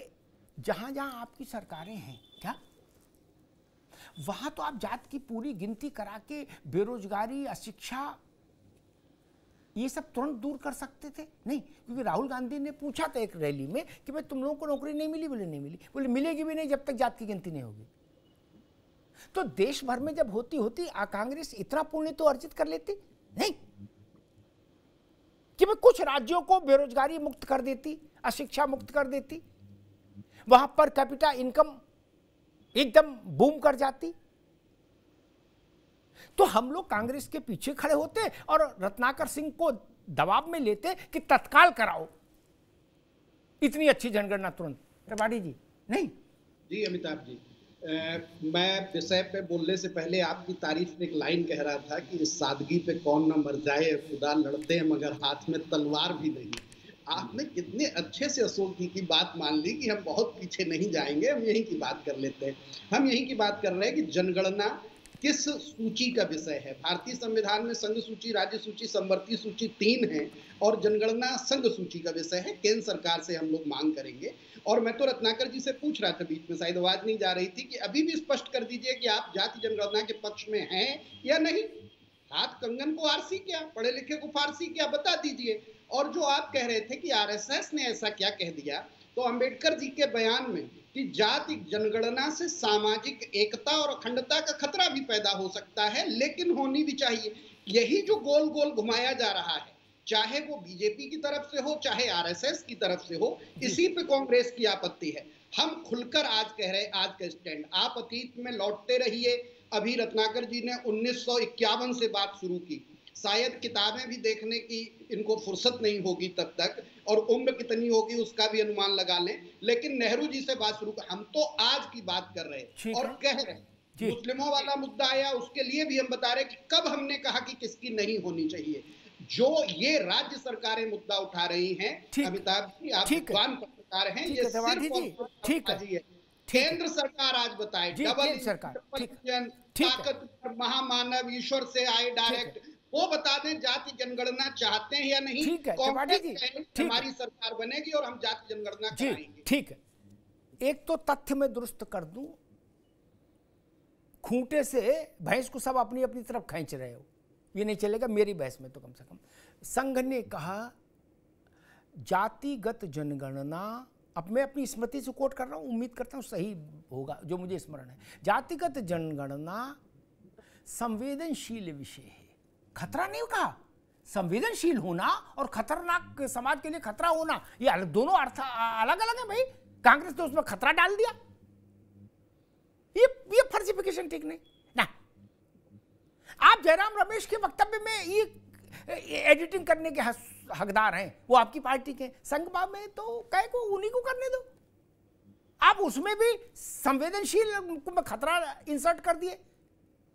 जहां जहां आपकी सरकारें हैं क्या वहां तो आप जात की पूरी गिनती करा के बेरोजगारी, अशिक्षा, ये सब तुरंत दूर कर सकते थे नहीं? क्योंकि राहुल गांधी ने पूछा था एक रैली में कि भाई तुम लोगों को नौकरी नहीं मिली? बोले नहीं मिली। बोले मिलेगी भी नहीं जब तक जात की गिनती नहीं होगी। तो देश भर में जब होती होती कांग्रेस इतना पुण्य तो अर्जित कर लेती नहीं कि मैं कुछ राज्यों को बेरोजगारी मुक्त कर देती, अशिक्षा मुक्त कर देती, वहां पर कैपिटा इनकम एकदम बूम कर जाती। तो हम लोग कांग्रेस के पीछे खड़े होते और रत्नाकर सिंह को दबाव में लेते कि तत्काल कराओ इतनी अच्छी जनगणना तुरंत। त्रिपाठी जी नहीं जी, अमिताभ जी मैं विषय पे बोलने से पहले आपकी तारीफ में एक लाइन कह रहा था कि सादगी पे कौन ना मर जाए, खुदा लड़ते हैं मगर हाथ में तलवार भी नहीं। आपने कितने अच्छे से अशोक जी की बात मान ली कि हम बहुत पीछे नहीं जाएंगे, हम यहीं की बात कर लेते हैं। हम यहीं की बात कर रहे हैं कि जनगणना किस सूची का विषय है। भारतीय संविधान में संघ सूची, राज्य सूची, समवर्ती सूची 3 है और जनगणना संघ सूची का विषय है। केंद्र सरकार से हम लोग मांग करेंगे। और मैं तो रत्नाकर जी से पूछ रहा था बीच में, शायद आवाज नहीं जा रही थी, कि अभी भी स्पष्ट कर दीजिए कि आप जाति जनगणना के पक्ष में हैं या नहीं। हाथ कंगन को आरसी क्या, पढ़े लिखे को फारसी क्या, बता दीजिए। और जो आप कह रहे थे कि RSS ने ऐसा क्या कह दिया, तो अंबेडकर जी के बयान में कि जाति जनगणना से सामाजिक एकता और अखंडता का खतरा भी पैदा हो सकता है, लेकिन होनी भी चाहिए। यही जो गोल गोल घुमाया जा रहा है चाहे वो बीजेपी की तरफ से हो चाहे आरएसएस की तरफ से हो, इसी पे कांग्रेस की आपत्ति है। हम खुलकर आज कह रहे हैं आज का स्टैंड, आप अतीत में लौटते रहिए। अभी रत्नाकर जी ने 1951 से बात शुरू की, शायद किताबें भी देखने की इनको फुर्सत नहीं होगी तब तक, और उम्र कितनी होगी उसका भी अनुमान लगा लें, लेकिन नेहरू जी से बात शुरू कर, हम तो आज की बात कर रहे हैं और कह रहे हैं। मुस्लिमों वाला मुद्दा आया, उसके लिए भी हम बता रहे कि कब हमने कहा कि किसकी नहीं होनी चाहिए। जो ये राज्य सरकारें मुद्दा उठा रही हैं, अमिताभ जी आप विद्वान पत्रकार हैं, ये सिर्फ ठीक है केंद्र सरकार आज बताए डबल सरकार ताकत महामानव ईश्वर से आए डायरेक्ट, वो बता दें जाति जनगणना चाहते हैं या नहीं। हमारी सरकार बनेगी और हम जाति जनगणना कराएंगे। ठीक है, एक तो तथ्य में दुरुस्त कर दूं, खूंटे से भैंस को सब अपनी अपनी तरफ खींच रहे हो, ये नहीं चलेगा मेरी बहस में। तो कम से कम संघ ने कहा जातिगत जनगणना, अब मैं अपनी स्मृति से कोट कर रहा हूँ, उम्मीद करता हूँ सही होगा जो मुझे स्मरण है, जातिगत जनगणना संवेदनशील विषय है। खतरा नहीं कहा, संवेदनशील होना और खतरनाक समाज के लिए खतरा होना, ये दोनों अर्थ अलग अलग है भाई। कांग्रेस ने उसमें खतरा डाल दिया, ये फर्सिफिकेशन ठीक नहीं ना। आप जयराम रमेश के वक्तव्य में ये एडिटिंग करने के हकदार हैं, वो आपकी पार्टी के। संघ में तो कहे को उन्हीं को करने दो, आप उसमें भी संवेदनशील खतरा इंसर्ट कर दिए,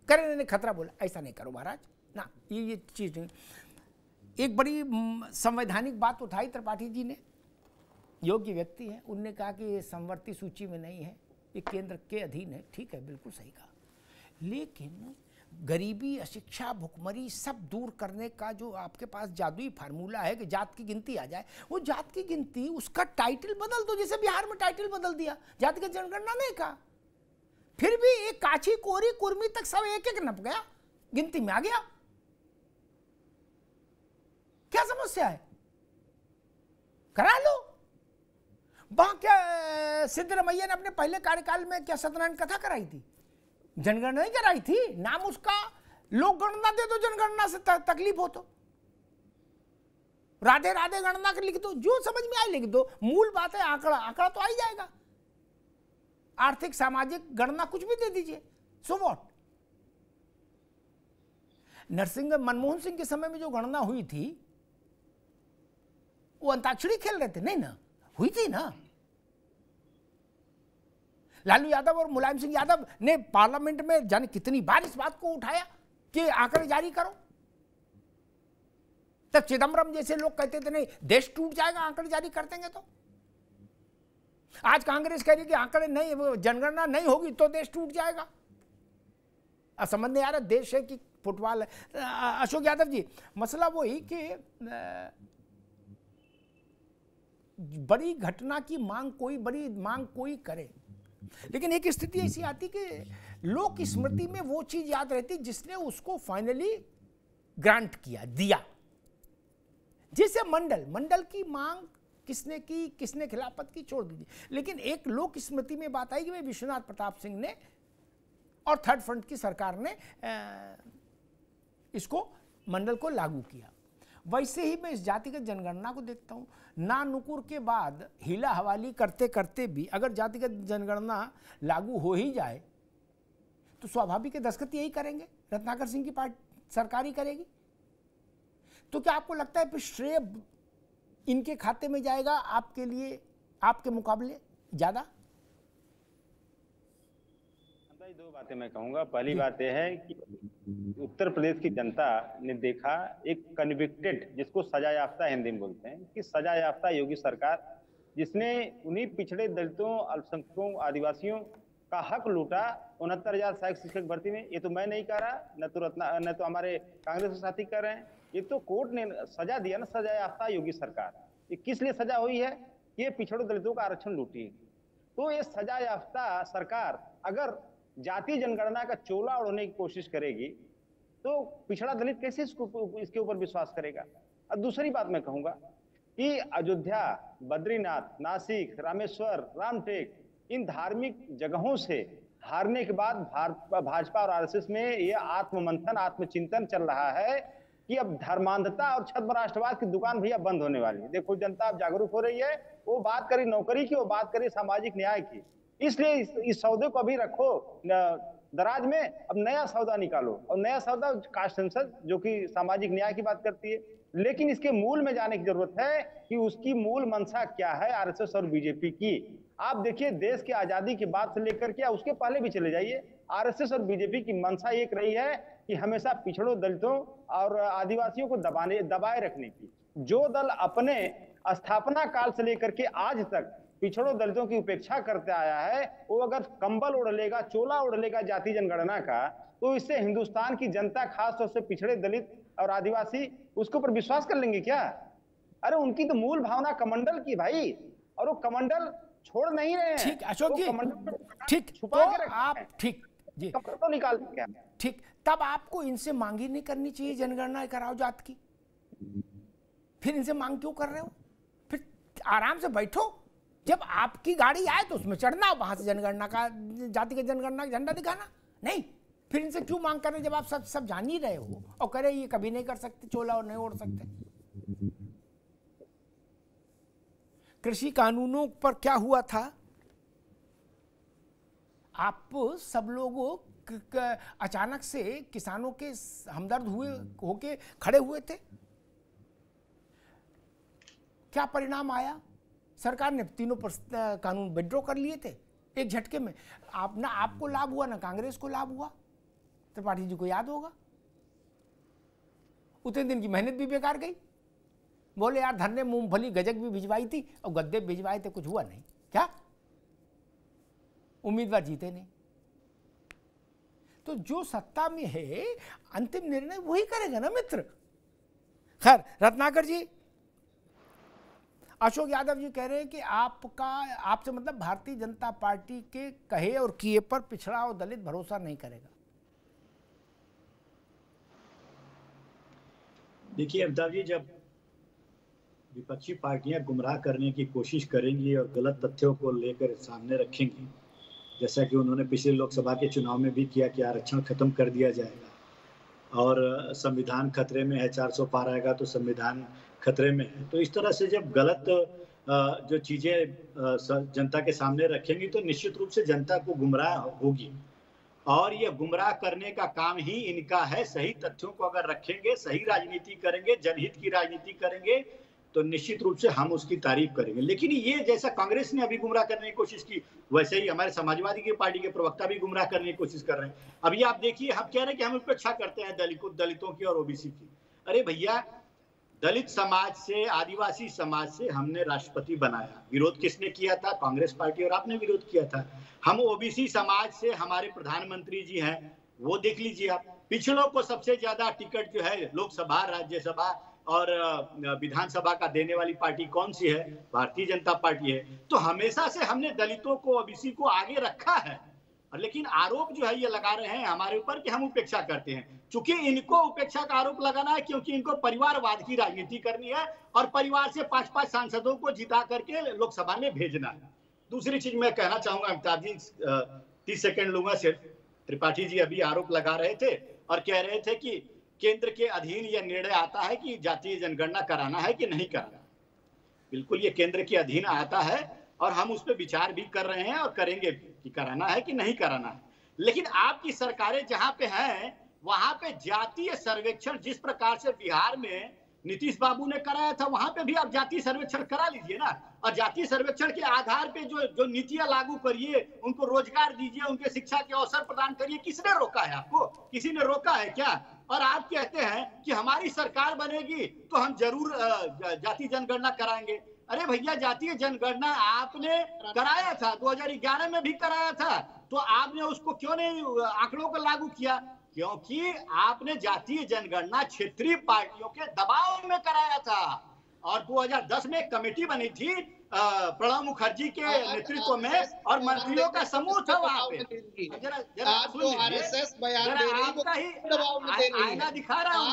करें ने खतरा बोला, ऐसा नहीं करो महाराज ना। ये चीज नहीं। एक बड़ी संवैधानिक बात उठाई त्रिपाठी जी ने, योग्य व्यक्ति हैं, उनने कहा कि ये समवर्ती सूची में नहीं है, ये केंद्र के अधीन है। ठीक है, बिल्कुल सही कहा, लेकिन गरीबी अशिक्षा भुखमरी सब दूर करने का जो आपके पास जादुई फार्मूला है कि जात की गिनती आ जाए, वो जात की गिनती उसका टाइटल बदल दो, जैसे बिहार में टाइटल बदल दिया, जाति का जनगणना नहीं कहा, फिर भी एक काछी कोरी कुर्मी तक सब एक एक नप गया, गिनती में आ गया। क्या समस्या है, करा लो। वहां क्या सिद्धरमैया ने अपने पहले कार्यकाल में क्या सत्यनारायण कथा कराई थी, जनगणना नहीं कराई थी, नाम उसका लोकगणना दे दो, जनगणना से तकलीफ हो तो राधे राधे गणना कर लिख दो, जो समझ में आए लिख दो, मूल बात है आंकड़ा, आंकड़ा तो आ ही जाएगा, आर्थिक सामाजिक गणना कुछ भी दे दीजिए, सो वॉट। नरसिंह मनमोहन सिंह के समय में जो गणना हुई थी, वो अंताक्षरी खेल रहे थे, नहीं ना, हुई थी ना। लालू यादव और मुलायम सिंह यादव ने पार्लियामेंट में जाने कितनी बार इस बात को उठाया कि आंकड़े जारी करो, तब चिदंबरम जैसे लोग कहते थे नहीं देश टूट जाएगा आंकड़े जारी कर देंगे तो। आज कांग्रेस कह रही कि आंकड़े नहीं, जनगणना नहीं होगी तो देश टूट जाएगा। अब समझ नहीं आ रहा देश है कि फुटबॉल है। अशोक यादव जी, मसला वही कि बड़ी घटना की मांग कोई, बड़ी मांग कोई करे, लेकिन एक स्थिति ऐसी आती कि लोक स्मृति में वो चीज याद रहती जिसने उसको फाइनली ग्रांट किया, दिया। जैसे मंडल की मांग किसने की, किसने खिलाफत की, छोड़ दीजिए, लेकिन एक लोक स्मृति में बात आई कि भाई विश्वनाथ प्रताप सिंह ने और थर्ड फ्रंट की सरकार ने इसको मंडल को लागू किया। वैसे ही मैं इस जातिगत जनगणना को देखता हूँ, नानुकुर के बाद हिला हवाली करते करते भी अगर जातिगत जनगणना लागू हो ही जाए तो स्वाभाविक दस्तखत यही करेंगे, रत्नाकर सिंह की पार्टी सरकारी करेगी। तो क्या आपको लगता है फिर श्रेय इनके खाते में जाएगा आपके लिए, आपके मुकाबले ज़्यादा? दो बातें मैं कहूंगा। पहली बात यह है कि उत्तर प्रदेश की जनता ने देखा एक कन्विक्टेड, जिसको सजा याफ्ता हिंदी में बोलते हैं, कि सजा याफ्ता योगी सरकार जिसने उन्हीं पिछड़े दलितों, अल्पसंख्यकों, आदिवासियों का हक लूटा 69,000 सहायक शिक्षक भर्ती में। ये तो मैं नहीं कह रहा, न तो हमारे कांग्रेस के साथी कह रहे हैं, ये तो कोर्ट ने सजा दिया ना, सजा याफ्ता योगी सरकार। ये किस लिए सजा हुई है, ये पिछड़ों दलितों का आरक्षण लूटी। तो ये सजा याफ्ता सरकार अगर जाति जनगणना का चोला ओढ़ने की कोशिश करेगी तो पिछड़ा दलित कैसे इसके ऊपर विश्वास करेगा। और दूसरी बात मैं कहूंगा कि अयोध्या, बद्रीनाथ, नासिक, रामेश्वर, रामटेक, इन धार्मिक जगहों से हारने के बाद भाजपा और आरएसएस में यह आत्ममंथन, आत्मचिंतन चल रहा है कि अब धर्मांधता और छद्म राष्ट्रवाद की दुकान भैया बंद होने वाली है। देखो जनता अब जागरूक हो रही है, वो बात करी नौकरी की, वो बात करी सामाजिक न्याय की, इसलिए इस सौदे को अभी रखो दराज में, अब नया सौदा निकालो। और नया सौदा कास्ट संसद जो कि सामाजिक न्याय की बात करती है, लेकिन इसके मूल में जाने की जरूरत है कि उसकी मूल मंशा क्या है आरएसएस और बीजेपी की। आप देखिए देश की आजादी की बात से लेकर के उसके पहले भी चले जाइए, आरएसएस और बीजेपी की मंशा एक रही है कि हमेशा पिछड़ों, दलितों और आदिवासियों को दबाए रखने की। जो दल अपने स्थापना काल से लेकर के आज तक पिछड़ों दलितों की उपेक्षा करते आया है, वो अगर कंबल ओढ़ लेगा, चोला ओढ़ लेगा जाति जनगणना का, तो इससे हिंदुस्तान की जनता खासतौर से पिछड़े दलित और आदिवासी उसके ऊपर विश्वास कर लेंगे क्या? अरे उनकी तो मूल भावना कमंडल की भाई, और वो कमंडल छोड़ नहीं रहे हैं। ठीक अशोक जी, ठीक छुपा के आप ठीक जी तो निकाल क्या? ठीक तब आपको इनसे मांग ही नहीं करनी चाहिए जनगणना कराओ जात की, फिर इनसे मांग क्यों कर रहे हो? फिर आराम से बैठो, जब आपकी गाड़ी आए तो उसमें चढ़ना, वहां से जनगणना का जाति का जनगणना का झंडा दिखाना नहीं। फिर इनसे क्यों मांग कर रहे जब आप सब जान ही रहे हो और कह रहे ये कभी नहीं कर सकते, चोला और नहीं ओढ़ सकते। कृषि कानूनों पर क्या हुआ था? आप सब लोगों अचानक से किसानों के हमदर्द होके खड़े हुए थे, क्या परिणाम आया? सरकार ने तीनों पर कानून विड्रॉ कर लिए थे एक झटके में। आप ना आपको लाभ हुआ ना कांग्रेस को लाभ हुआ। त्रिपाठी जी को याद होगा उतने दिन की मेहनत भी बेकार गई, बोले यार धरने मूंगफली गजक भी भिजवाई थी और गद्दे भिजवाए थे, कुछ हुआ नहीं। क्या उम्मीदवार जीते नहीं? तो जो सत्ता में है अंतिम निर्णय वही करेगा ना मित्र। खैर रत्नाकर जी, अशोक यादव जी कह रहे हैं कि आपका आपसे मतलब भारतीय जनता पार्टी के कहे और किए पर पिछड़ा और दलित भरोसा नहीं करेगा। देखिए अब्दाल जी, जब विपक्षी पार्टियां गुमराह करने की कोशिश करेंगी और गलत तथ्यों को लेकर सामने रखेंगी, जैसा कि उन्होंने पिछले लोकसभा के चुनाव में भी किया कि आरक्षण खत्म कर दिया जाएगा और संविधान खतरे में है, 400 पार आएगा तो संविधान खतरे में है, तो इस तरह से जब गलत जो चीज़ें जनता के सामने रखेंगी तो निश्चित रूप से जनता को गुमराह होगी। और ये गुमराह करने का काम ही इनका है। सही तथ्यों को अगर रखेंगे, सही राजनीति करेंगे, जनहित की राजनीति करेंगे तो निश्चित रूप से हम उसकी तारीफ करेंगे। लेकिन ये जैसा कांग्रेस ने अभी गुमराह करने की कोशिश की, वैसे ही हमारे समाजवादी की पार्टी के प्रवक्ता भी गुमराह करने की कोशिश कर रहे हैं। अभी आप देखिए, हम कह रहे हैं कि हम उपेक्षा करते हैं दलितों की और ओबीसी की। अरे भैया, दलित समाज से, आदिवासी समाज से हमने राष्ट्रपति बनाया। विरोध किसने किया था? कांग्रेस पार्टी और आपने विरोध किया था। हम ओबीसी समाज से, हमारे प्रधानमंत्री जी हैं, वो देख लीजिए आप। पिछड़ों को सबसे ज्यादा टिकट जो है लोकसभा, राज्यसभा और विधानसभा का देने वाली पार्टी कौन सी है? भारतीय जनता पार्टी है। तो हमेशा से हमने दलितों को, ओबीसी को आगे रखा है। लेकिन आरोप जो है ये लगा रहे हैं हमारे ऊपर कि हम उपेक्षा करते हैं। चूंकि इनको उपेक्षा का आरोप लगाना है क्योंकि इनको परिवारवाद की राजनीति करनी है और परिवार से 5-5 सांसदों को जिता करके लोकसभा में भेजना है। दूसरी चीज मैं कहना चाहूंगा अमिताभ जी, 30 सेकंड लूंगा सिर्फ। त्रिपाठी जी अभी आरोप लगा रहे थे और कह रहे थे कि केंद्र के अधीन यह निर्णय आता है कि जातीय जनगणना कराना है कि नहीं कराना। बिल्कुल ये केंद्र के अधीन आता है और हम उस पर विचार भी कर रहे हैं और करेंगे कि कराना है कि नहीं कराना है। लेकिन आपकी सरकारें जहां पे हैं वहां पे जातीय सर्वेक्षण जिस प्रकार से बिहार में नीतीश बाबू ने कराया था, वहां पे भी आप जातीय सर्वेक्षण करा लीजिए ना। और जातीय सर्वेक्षण के आधार पे जो नीतियां लागू करिए, उनको रोजगार दीजिए, उनके शिक्षा के अवसर प्रदान करिए। किसने रोका है आपको? किसी ने रोका है क्या? और आप कहते हैं कि हमारी सरकार बनेगी तो हम जरूर जातीय जनगणना कराएंगे। अरे भैया, जातीय जनगणना आपने कराया था, 2011 में भी कराया था, तो आपने उसको क्यों नहीं आंकड़ों को लागू किया? क्योंकि आपने जातीय जनगणना क्षेत्रीय पार्टियों के दबाव में कराया था। और 2010 में कमेटी बनी थी प्रणब मुखर्जी के नेतृत्व में और मंत्रियों का समूह था वहाँ पे। आपका ही आईना दिखा रहा हूँ,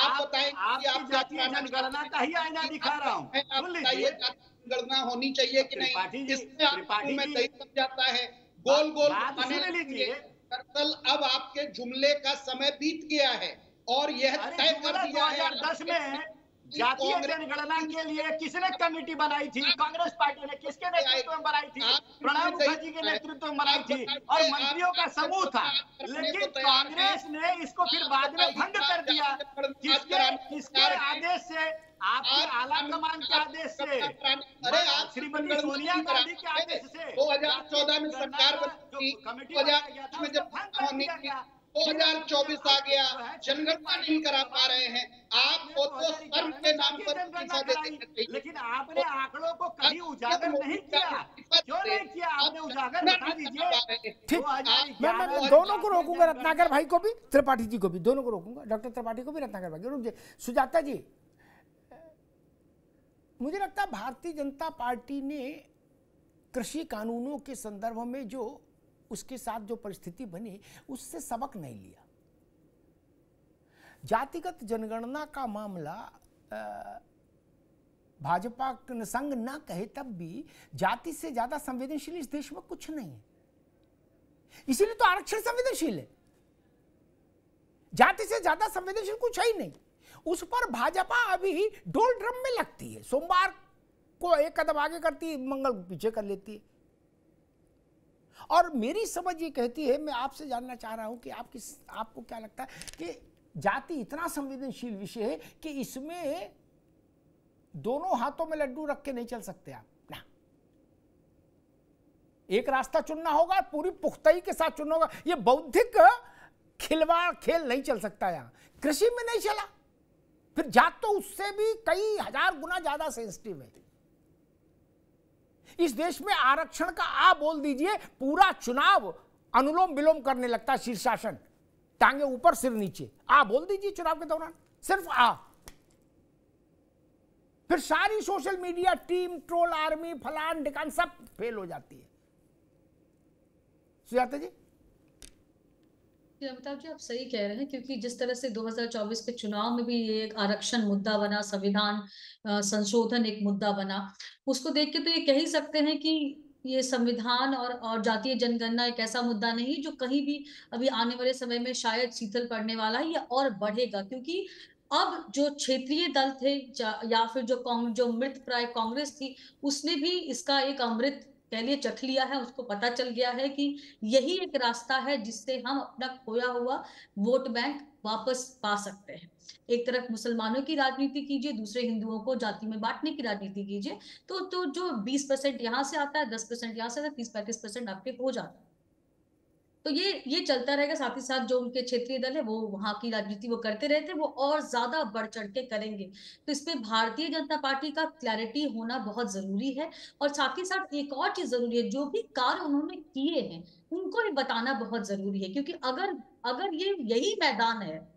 आप बताएं कि आप जातीय जनगणना का ही आईना दिखा रहा हूँ। जनगणना होनी चाहिए कि नहीं, इसमें आपको मैं सही समझाता है। गोल गोल आने लीजिए। अब आपके जुमले का समय बीत गया है। और यह तय कर दिया है 2010 में जातीय जनगणना के लिए किसने कमेटी बनाई थी? कांग्रेस पार्टी ने किसके नेतृत्व में बनाई थी? प्रणब मुखर्जी के नेतृत्व में बनाई थी और मंत्रियों का समूह था, लेकिन कांग्रेस ने इसको फिर बाद में भंग कर दिया। किसके आदेश से? आपके आला कमान के आदेश से, श्रीमती सोनिया गांधी के आदेश से 2014 में सरकार बनी, 2008 में जब भंग किया गया, 2024 आ गया, जनगणना नहीं करा पा रहे हैं। आपको तो सर्व के नाम पर पैसा देते, लेकिन आपने आंकड़ों को कभी उजागर नहीं किया। क्यों नहीं किया आपने उजागर? बता दीजिए। ठीक, मैं दोनों को रोकूंगा, रत्नाकर भाई को भी, त्रिपाठी जी को भी, दोनों को रोकूंगा, डॉक्टर त्रिपाठी को भी, रत्नाकर भाई को रुक जाए। सुजाता जी, मुझे लगता है भारतीय जनता पार्टी ने कृषि कानूनों के संदर्भ में जो उसके साथ जो परिस्थिति बनी उससे सबक नहीं लिया। जातिगत जनगणना का मामला भाजपा संघ ना कहे तब भी जाति से ज्यादा संवेदनशील इस देश में कुछ नहीं है, इसीलिए तो आरक्षण संवेदनशील है। जाति से ज्यादा संवेदनशील कुछ है ही नहीं। उस पर भाजपा अभी डोल ड्रम में लगती है, सोमवार को एक कदम आगे करती है, मंगल को पीछे कर लेती है। और मेरी समझ ये कहती है, मैं आपसे जानना चाह रहा हूं कि आपको क्या लगता है कि जाति इतना संवेदनशील विषय है कि इसमें दोनों हाथों में लड्डू रख के नहीं चल सकते आप ना, एक रास्ता चुनना होगा, पूरी पुख्ताई के साथ चुनना होगा। ये बौद्धिक खिलवाड़ खेल नहीं चल सकता। यहाँ कृषि में नहीं चला, फिर जात तो उससे भी कई हजार गुना ज्यादा सेंसिटिव है। इस देश में आरक्षण का आ बोल दीजिए, पूरा चुनाव अनुलोम विलोम करने लगता है शीर्षासन, टांगे ऊपर सिर नीचे, आ बोल दीजिए चुनाव के दौरान, सिर्फ आ। फिर सारी social media team, troll army, फलान ढिकान सब फेल हो जाती है। सुजाता जी, अमिताभ जी आप सही कह रहे हैं, क्योंकि जिस तरह से 2024 के चुनाव में भी ये एक आरक्षण मुद्दा बना, संविधान संशोधन एक मुद्दा बना, उसको देख के तो ये कह ही सकते हैं कि ये संविधान और जातीय जनगणना एक ऐसा मुद्दा नहीं जो कहीं भी अभी आने वाले समय में शायद शीतल पड़ने वाला है या और बढ़ेगा। क्योंकि अब जो क्षेत्रीय दल थे या फिर जो मृतप्राय कांग्रेस थी, उसने भी इसका एक अमृत लिए चख लिया है। उसको पता चल गया है कि यही एक रास्ता है जिससे हम अपना खोया हुआ वोट बैंक वापस पा सकते हैं। एक तरफ मुसलमानों की राजनीति कीजिए, दूसरे हिंदुओं को जाति में बांटने की राजनीति कीजिए, तो जो 20% यहाँ से आता है, 10% यहाँ से आता है, 30-35% आपके हो जाता है। तो ये चलता रहेगा। साथ ही साथ जो उनके क्षेत्रीय दल है वो वहां की राजनीति वो करते रहते हैं, वो और ज्यादा बढ़ चढ़ के करेंगे। तो इसमें भारतीय जनता पार्टी का क्लैरिटी होना बहुत जरूरी है। और साथ ही साथ एक और चीज जरूरी है, जो भी कार्य उन्होंने किए हैं उनको भी बताना बहुत जरूरी है, क्योंकि अगर ये यही मैदान है,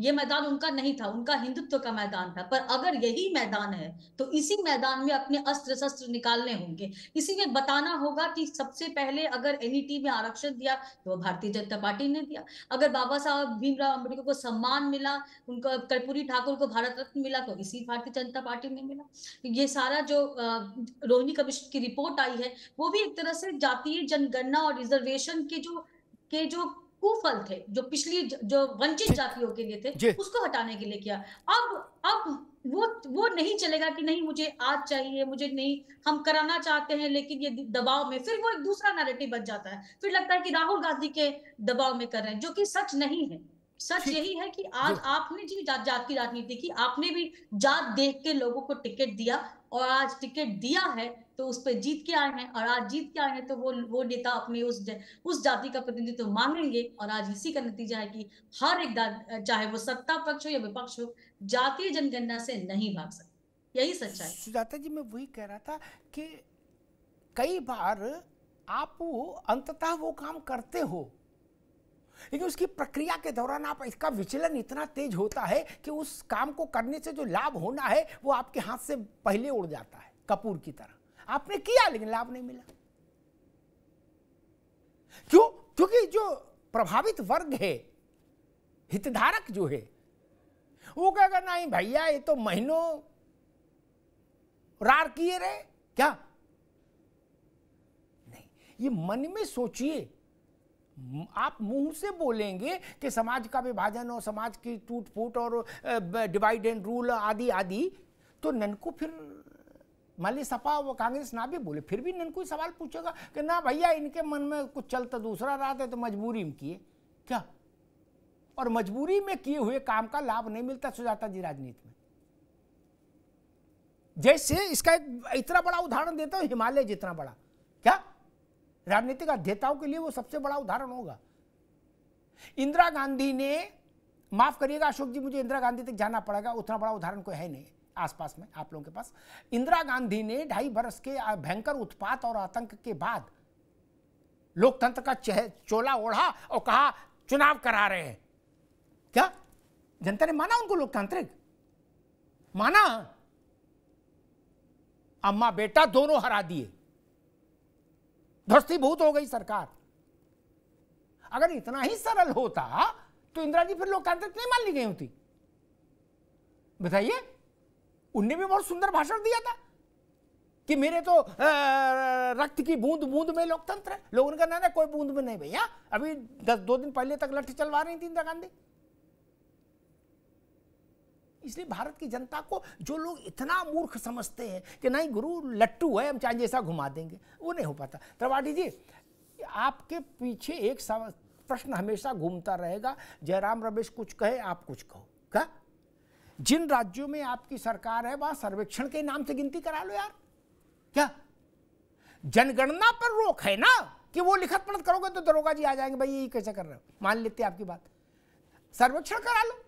ये मैदान उनका नहीं था, उनका हिंदुत्व का मैदान था, पर अगर यही मैदान है तो इसी मैदान में अपने अस्त्र शस्त्र निकालने होंगे। इसी में बताना होगा कि सबसे पहले अगर एनईटी में आरक्षण दिया तो वो भारतीय जनता पार्टी ने दिया, अगर बाबा साहब भीमराव अम्बेडकर को सम्मान मिला, उनको कर्पूरी ठाकुर को भारत रत्न मिला तो इसी भारतीय जनता पार्टी ने मिला। ये सारा जो रोहिणी कमीशन की रिपोर्ट आई है वो भी एक तरह से जातीय जनगणना और रिजर्वेशन के जो कुफल थे, जो पिछली जो वंचित जातियों के लिए थे, उसको हटाने के लिए किया। अब वो नहीं चलेगा कि नहीं मुझे आज चाहिए, मुझे नहीं, हम कराना चाहते हैं, लेकिन ये दबाव में फिर वो एक दूसरा नैरेटिव बन जाता है। फिर लगता है कि राहुल गांधी के दबाव में कर रहे हैं, जो कि सच नहीं है। सच यही है कि आज आपने जी जात की राजनीति की, आपने भी जात देख के लोगों को टिकट दिया और आज टिकट दिया है तो उस पर जीत के आए हैं, और आज जीत के आए हैं तो वो नेता अपने उस जाति का प्रतिनिधित्व मांगेंगे। और आज इसी का नतीजा है कि हर एक, चाहे वो सत्ता पक्ष हो या विपक्ष हो, जातीय जनगणना से नहीं भाग सकते। यही सच्चाई। सुजाता जी, मैं वही कह रहा था कि कई बार आप अंततः वो काम करते हो, लेकिन उसकी प्रक्रिया के दौरान आप इसका विचलन इतना तेज होता है कि उस काम को करने से जो लाभ होना है वो आपके हाथ से पहले उड़ जाता है। कपूर की तरह आपने किया लेकिन लाभ नहीं मिला। क्यों? क्योंकि जो प्रभावित वर्ग है, हितधारक जो है, वो कहेगा नहीं भैया ये तो महीनों रार किए रहे, क्या नहीं। ये मन में सोचिए, आप मुंह से बोलेंगे कि समाज का विभाजन और समाज की टूट फूट और डिवाइड एंड रूल आदि आदि, तो ननको फिर मान ली सपा व कांग्रेस ना भी बोले फिर भी ननको सवाल पूछेगा कि ना भैया इनके मन में कुछ चलता दूसरा रहा था तो मजबूरी में किए क्या, और मजबूरी में किए हुए काम का लाभ नहीं मिलता सुजाता जी राजनीति में। जैसे इसका एक इतना बड़ा उदाहरण देता हूं, हिमालय जितना बड़ा क्या राजनीतिक अध्येताओं के लिए वो सबसे बड़ा उदाहरण होगा। इंदिरा गांधी ने, माफ करिएगा अशोक जी मुझे इंदिरा गांधी तक जाना पड़ेगा, उतना बड़ा उदाहरण कोई है नहीं आसपास में आप लोगों के पास। इंदिरा गांधी ने 2.5 वर्ष के भयंकर उत्पात और आतंक के बाद लोकतंत्र का चोला ओढ़ा और कहा चुनाव करा रहे हैं, क्या जनता ने माना उनको लोकतांत्रिक माना, अम्मा बेटा दोनों हरा दिए, ध्वस्तीभूत हो गई सरकार। अगर इतना ही सरल होता तो इंदिरा जी फिर लोकतांत्रिक नहीं मान ली गई होती। बताइए, उनने भी बहुत सुंदर भाषण दिया था कि मेरे तो रक्त की बूंद बूंद में लोकतंत्र है, लोग उनका ना कोई बूंद में नहीं भैया। अभी 10-2 दिन पहले तक लठ चलवा रही थी इंदिरा गांधी। इसलिए भारत की जनता को जो लोग इतना मूर्ख समझते हैं कि नहीं गुरु लट्टू है हम चाहे जैसा घुमा देंगे, वो नहीं हो पाता। त्रिपाठी जी आपके पीछे एक प्रश्न हमेशा घूमता रहेगा, जयराम रमेश कुछ कहे आप कुछ कहो, क्या जिन राज्यों में आपकी सरकार है वहां सर्वेक्षण के नाम से गिनती करा लो यार, क्या जनगणना पर रोक है ना कि वो लिखत पढ़त करोगे तो दरोगा जी आ जाएंगे भाई ये कैसे कर रहे हो, मान लेते आपकी बात, सर्वेक्षण करा लो।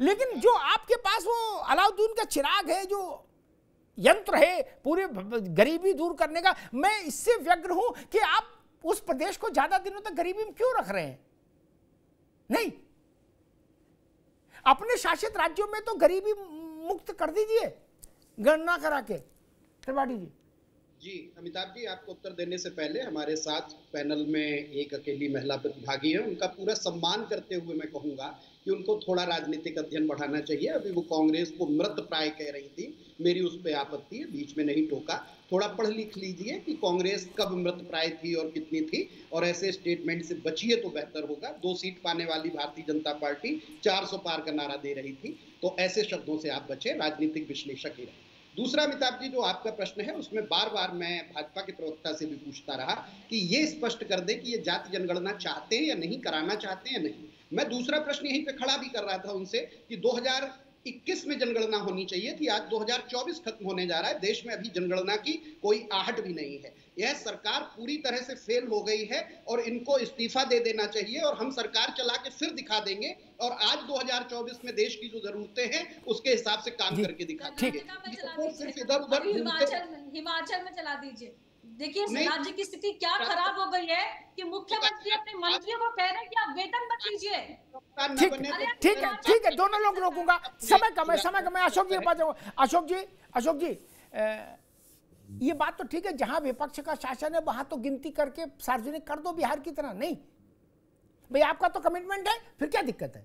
लेकिन जो आपके पास वो अलाउद्दीन का चिराग है, जो यंत्र है पूरे गरीबी दूर करने का, मैं इससे व्यग्र हूं कि आप उस प्रदेश को ज्यादा दिनों तक गरीबी में क्यों रख रहे हैं। नहीं, अपने शासित राज्यों में तो गरीबी मुक्त कर दीजिए गणना करा के। त्रिपाठी जी जी अमिताभ जी आपको उत्तर देने से पहले हमारे साथ पैनल में एक अकेली महिला प्रतिभागी है, उनका पूरा सम्मान करते हुए मैं कहूँगा कि उनको थोड़ा राजनीतिक अध्ययन बढ़ाना चाहिए। अभी वो कांग्रेस को मृत प्राय कह रही थी, मेरी उस पर आपत्ति है, बीच में नहीं टोका, थोड़ा पढ़ लिख लीजिए कि कांग्रेस कब मृत प्राय थी और कितनी थी, और ऐसे स्टेटमेंट से बचिए तो बेहतर होगा। 2 सीट पाने वाली भारतीय जनता पार्टी 400 पार का नारा दे रही थी, तो ऐसे शब्दों से आप बचें, राजनीतिक विश्लेषक ही रहें। दूसरा अमिताभ जी जो आपका प्रश्न है उसमें बार बार मैं भाजपा के प्रवक्ता से भी पूछता रहा कि ये स्पष्ट कर दे कि ये जाति जनगणना चाहते हैं या नहीं, कराना चाहते हैं या नहीं। मैं दूसरा प्रश्न यहीं पे खड़ा भी कर रहा था उनसे कि 2021 में जनगणना होनी चाहिए थी, आज 2024 खत्म होने जा रहा है, देश में अभी जनगणना की कोई आहट भी नहीं है। यह सरकार पूरी तरह से फेल हो गई है और इनको इस्तीफा दे देना चाहिए और हम सरकार चला के फिर दिखा देंगे, और आज 2024 में देश की जो जरूरतें हैं उसके हिसाब से काम करके दिखा देंगे। हिमाचल में चला दीजिए, देखिए राज्य की स्थिति क्या खराब हो गई है कि मुख्यमंत्री अपने मंत्रियों को कह रहे हैं कि आप वेतन मत लीजिए। ठीक है दोनों लोग रोकूंगा, समय कम है। अशोक जी ये बात तो ठीक है, जहां विपक्ष का शासन है वहां तो गिनती करके सार्वजनिक कर दो, बिहार की तरह नहीं भाई, आपका तो कमिटमेंट है, फिर क्या दिक्कत है।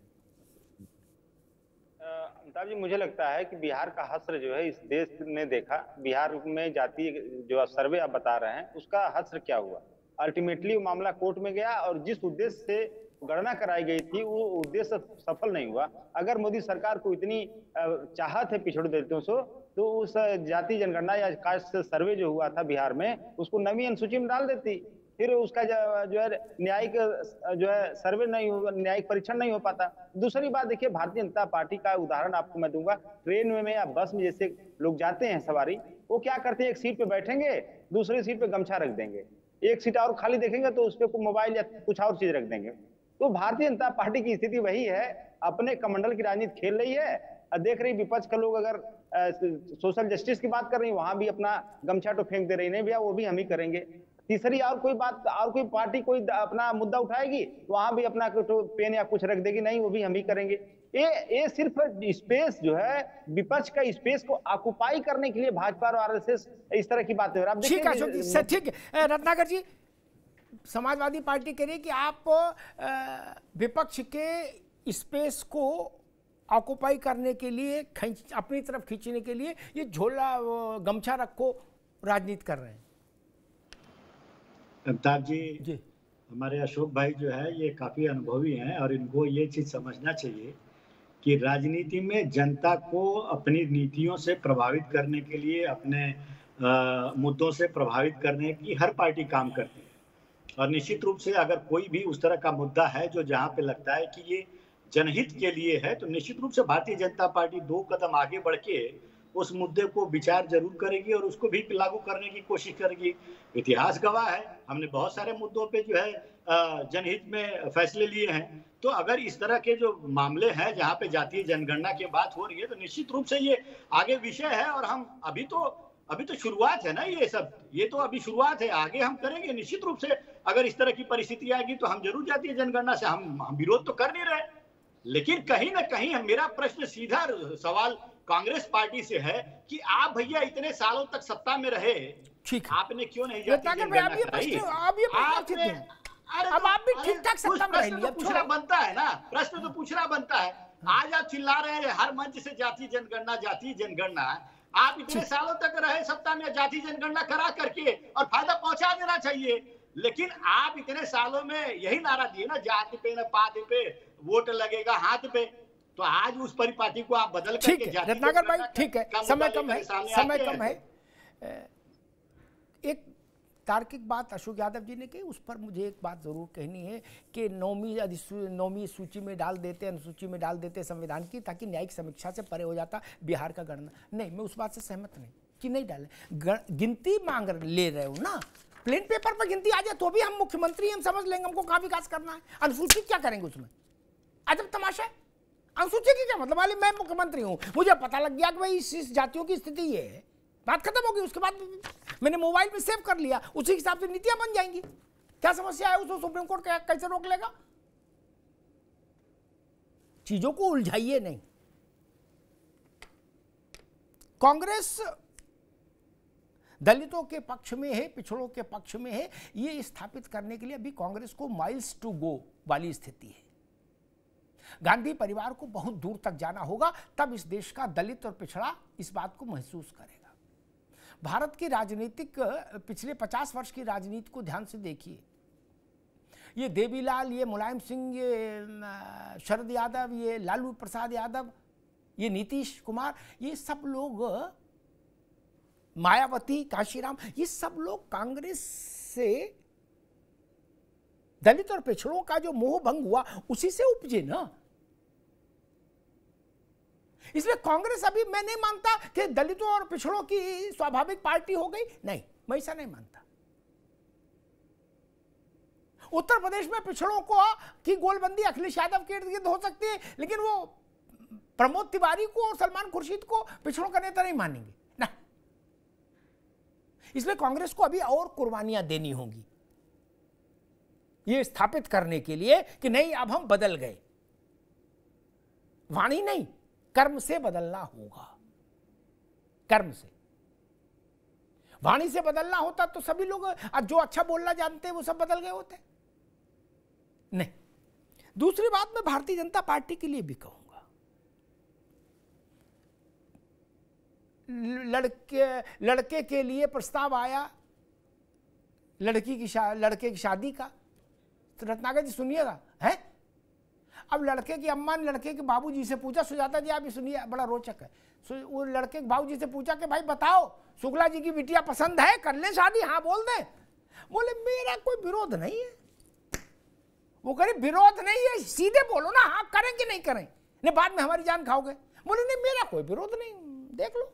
अमिताभ जी मुझे लगता है कि बिहार का हस्र जो है इस देश ने देखा, बिहार में जाति जो सर्वे आप बता रहे हैं उसका हस्र क्या हुआ, अल्टीमेटली मामला कोर्ट में गया और जिस उद्देश्य से गणना कराई गई थी वो उद्देश्य सफल नहीं हुआ। अगर मोदी सरकार को इतनी चाहत है पिछड़ों दलितों से तो उस जाति जनगणना या कास्ट सर्वे जो हुआ था बिहार में उसको 9वीं अनुसूची में डाल देती, फिर उसका जो है न्यायिक जो है सर्वे नहीं हो, न्यायिक परीक्षण नहीं हो पाता। दूसरी बात देखिए, भारतीय जनता पार्टी का उदाहरण आपको मैं दूंगा, ट्रेन में या बस में जैसे लोग जाते हैं सवारी, वो क्या करते हैं, एक सीट पे बैठेंगे, दूसरी सीट पे गमछा रख देंगे, एक सीट और खाली देखेंगे तो उस पर मोबाइल या कुछ और चीज रख देंगे। तो भारतीय जनता पार्टी की स्थिति वही है, अपने कमंडल की राजनीति खेल रही है और देख रही विपक्ष के लोग अगर सोशल जस्टिस की बात कर रही है वहां भी अपना गमछा तो फेंक दे रही, नहीं भैया वो भी हम ही करेंगे। तीसरी और कोई बात और कोई पार्टी कोई अपना मुद्दा उठाएगी वहां भी अपना पेन या कुछ रख देगी, नहीं वो भी हम ही करेंगे। ये सिर्फ स्पेस जो है विपक्ष का स्पेस को ऑक्युपाई करने के लिए भाजपा और आरएसएस इस तरह की बातें। आप देखिए ठीक है रत्नाकर जी, समाजवादी पार्टी कह रही है कि आप विपक्ष के स्पेस को ऑक्युपाई करने के लिए अपनी तरफ खींचने के लिए ये झोला गमछा रखो राजनीति कर रहे हैं। अमिताभ जी हमारे अशोक भाई जो है ये काफ़ी अनुभवी हैं और इनको ये चीज़ समझना चाहिए कि राजनीति में जनता को अपनी नीतियों से प्रभावित करने के लिए, अपने मुद्दों से प्रभावित करने की हर पार्टी काम करती है। और निश्चित रूप से अगर कोई भी उस तरह का मुद्दा है जो जहाँ पे लगता है कि ये जनहित के लिए है, तो निश्चित रूप से भारतीय जनता पार्टी दो कदम आगे बढ़ के उस मुद्दे को विचार जरूर करेगी और उसको भी लागू करने की कोशिश करेगी। इतिहास गवाह है, हमने बहुत सारे मुद्दों पे जो है जनहित में फैसले लिए हैं। तो अगर इस तरह के जो मामले हैं जहाँ पे जातीय जनगणना की बात हो रही है, तो निश्चित रूप से ये आगे विषय है। और हम अभी तो शुरुआत है ना, ये सब ये तो अभी शुरुआत है, आगे हम करेंगे। निश्चित रूप से अगर इस तरह की परिस्थिति आएगी तो हम जरूर जातीय जनगणना से हम विरोध तो कर नहीं रहे, लेकिन कहीं ना कहीं मेरा प्रश्न सीधा सवाल कांग्रेस पार्टी से है कि आप भैया इतने सालों तक सत्ता में रहे, आपने क्यों नहीं जाती जनगणना? अब आप भी ठीक ठाक सत्ता में रहे, अब पूछना बनता है ना, प्रश्न तो पूछना बनता है। आज आप चिल्ला रहे हैं हर मंच से जातीय जनगणना जातीय जनगणना, आप इतने सालों तक रहे सत्ता में, जातीय जनगणना करा करके और फायदा पहुंचा देना चाहिए। लेकिन आप इतने सालों में यही नारा दिए ना, जाति पे न पात पे, वोट लगेगा हाथ पे। तो आज उस परिपाटी को आप बदल करके जाती रत्नाकर भाई, ठीक है समय कम है। एक तार्किक बात अशोक यादव जी ने कही, उस पर मुझे एक बात ज़रूर कहनी है कि नौवीं सूची में डाल देते, अनुसूची में डाल देते संविधान की, ताकि न्यायिक समीक्षा से परे हो जाता बिहार का गणना। नहीं, मैं उस बात से सहमत नहीं कि नहीं डालें, गिनती मांग ले रहे हो ना, प्लेन पेपर पर गिनती आ जाए तो भी हम मुख्यमंत्री हम समझ लेंगे, हमको कहाँ विकास करना है। अनुसूचित क्या करेंगे उसमें? अजब तमाशा है। अनुसूचित की क्या मतलब? अरे मैं मुख्यमंत्री हूँ, मुझे पता लग गया कि भाई इस जातियों की स्थिति ये है, बात खत्म होगी। उसके बाद मैंने मोबाइल में सेव कर लिया, उसी हिसाब से नीतियां बन जाएंगी। क्या समस्या है उसमें? सुप्रीम कोर्ट कैसे रोक लेगा? चीजों को उलझाइए नहीं। कांग्रेस दलितों के पक्ष में है, पिछड़ों के पक्ष में है, ये स्थापित करने के लिए अभी कांग्रेस को माइल्स टू गो वाली स्थिति है। गांधी परिवार को बहुत दूर तक जाना होगा, तब इस देश का दलित और पिछड़ा इस बात को महसूस करेगा। भारत की राजनीतिक पिछले 50 वर्ष की राजनीति को ध्यान से देखिए। ये देवीलाल, ये मुलायम सिंह, ये शरद यादव, ये लालू प्रसाद यादव, ये नीतीश कुमार, ये सब लोग, मायावती, काशीराम, ये सब लोग कांग्रेस से दलित और पिछड़ों का जो मोह भंग हुआ उसी से उपजे ना। इसलिए कांग्रेस अभी, मैं नहीं मानता कि दलितों और पिछड़ों की स्वाभाविक पार्टी हो गई, नहीं, मैं ऐसा नहीं मानता। उत्तर प्रदेश में पिछड़ों को की गोलबंदी अखिलेश यादव के इर्द गिर्द हो सकती है, लेकिन वो प्रमोद तिवारी को और सलमान खुर्शीद को पिछड़ों का नेता नहीं मानेंगे ना। इसलिए कांग्रेस को अभी और कुर्बानियां देनी होंगी ये स्थापित करने के लिए कि नहीं अब हम बदल गए। वाणी नहीं, कर्म से बदलना होगा। कर्म से, वाणी से बदलना होता तो सभी लोग जो अच्छा बोलना जानते हैं वो सब बदल गए होते, नहीं। दूसरी बात मैं भारतीय जनता पार्टी के लिए भी कहूंगा। लड़के के लिए प्रस्ताव आया लड़के की शादी का, तो रत्नाकर जी सुनिएगा है। अब लड़के की अम्मा ने लड़के के बाबूजी से पूछा, सुजाता जी आप भी सुनिए, बड़ा रोचक है। वो लड़के के बाबूजी से पूछा कि भाई बताओ शुक्ला जी की बिटिया पसंद है, कर ले शादी? हाँ बोल दे। बोले मेरा कोई विरोध नहीं है। वो कह रहे विरोध नहीं है, सीधे बोलो ना, हाँ करें कि नहीं करें, नहीं बाद में हमारी जान खाओगे। बोले नहीं मेरा कोई विरोध नहीं, देख लो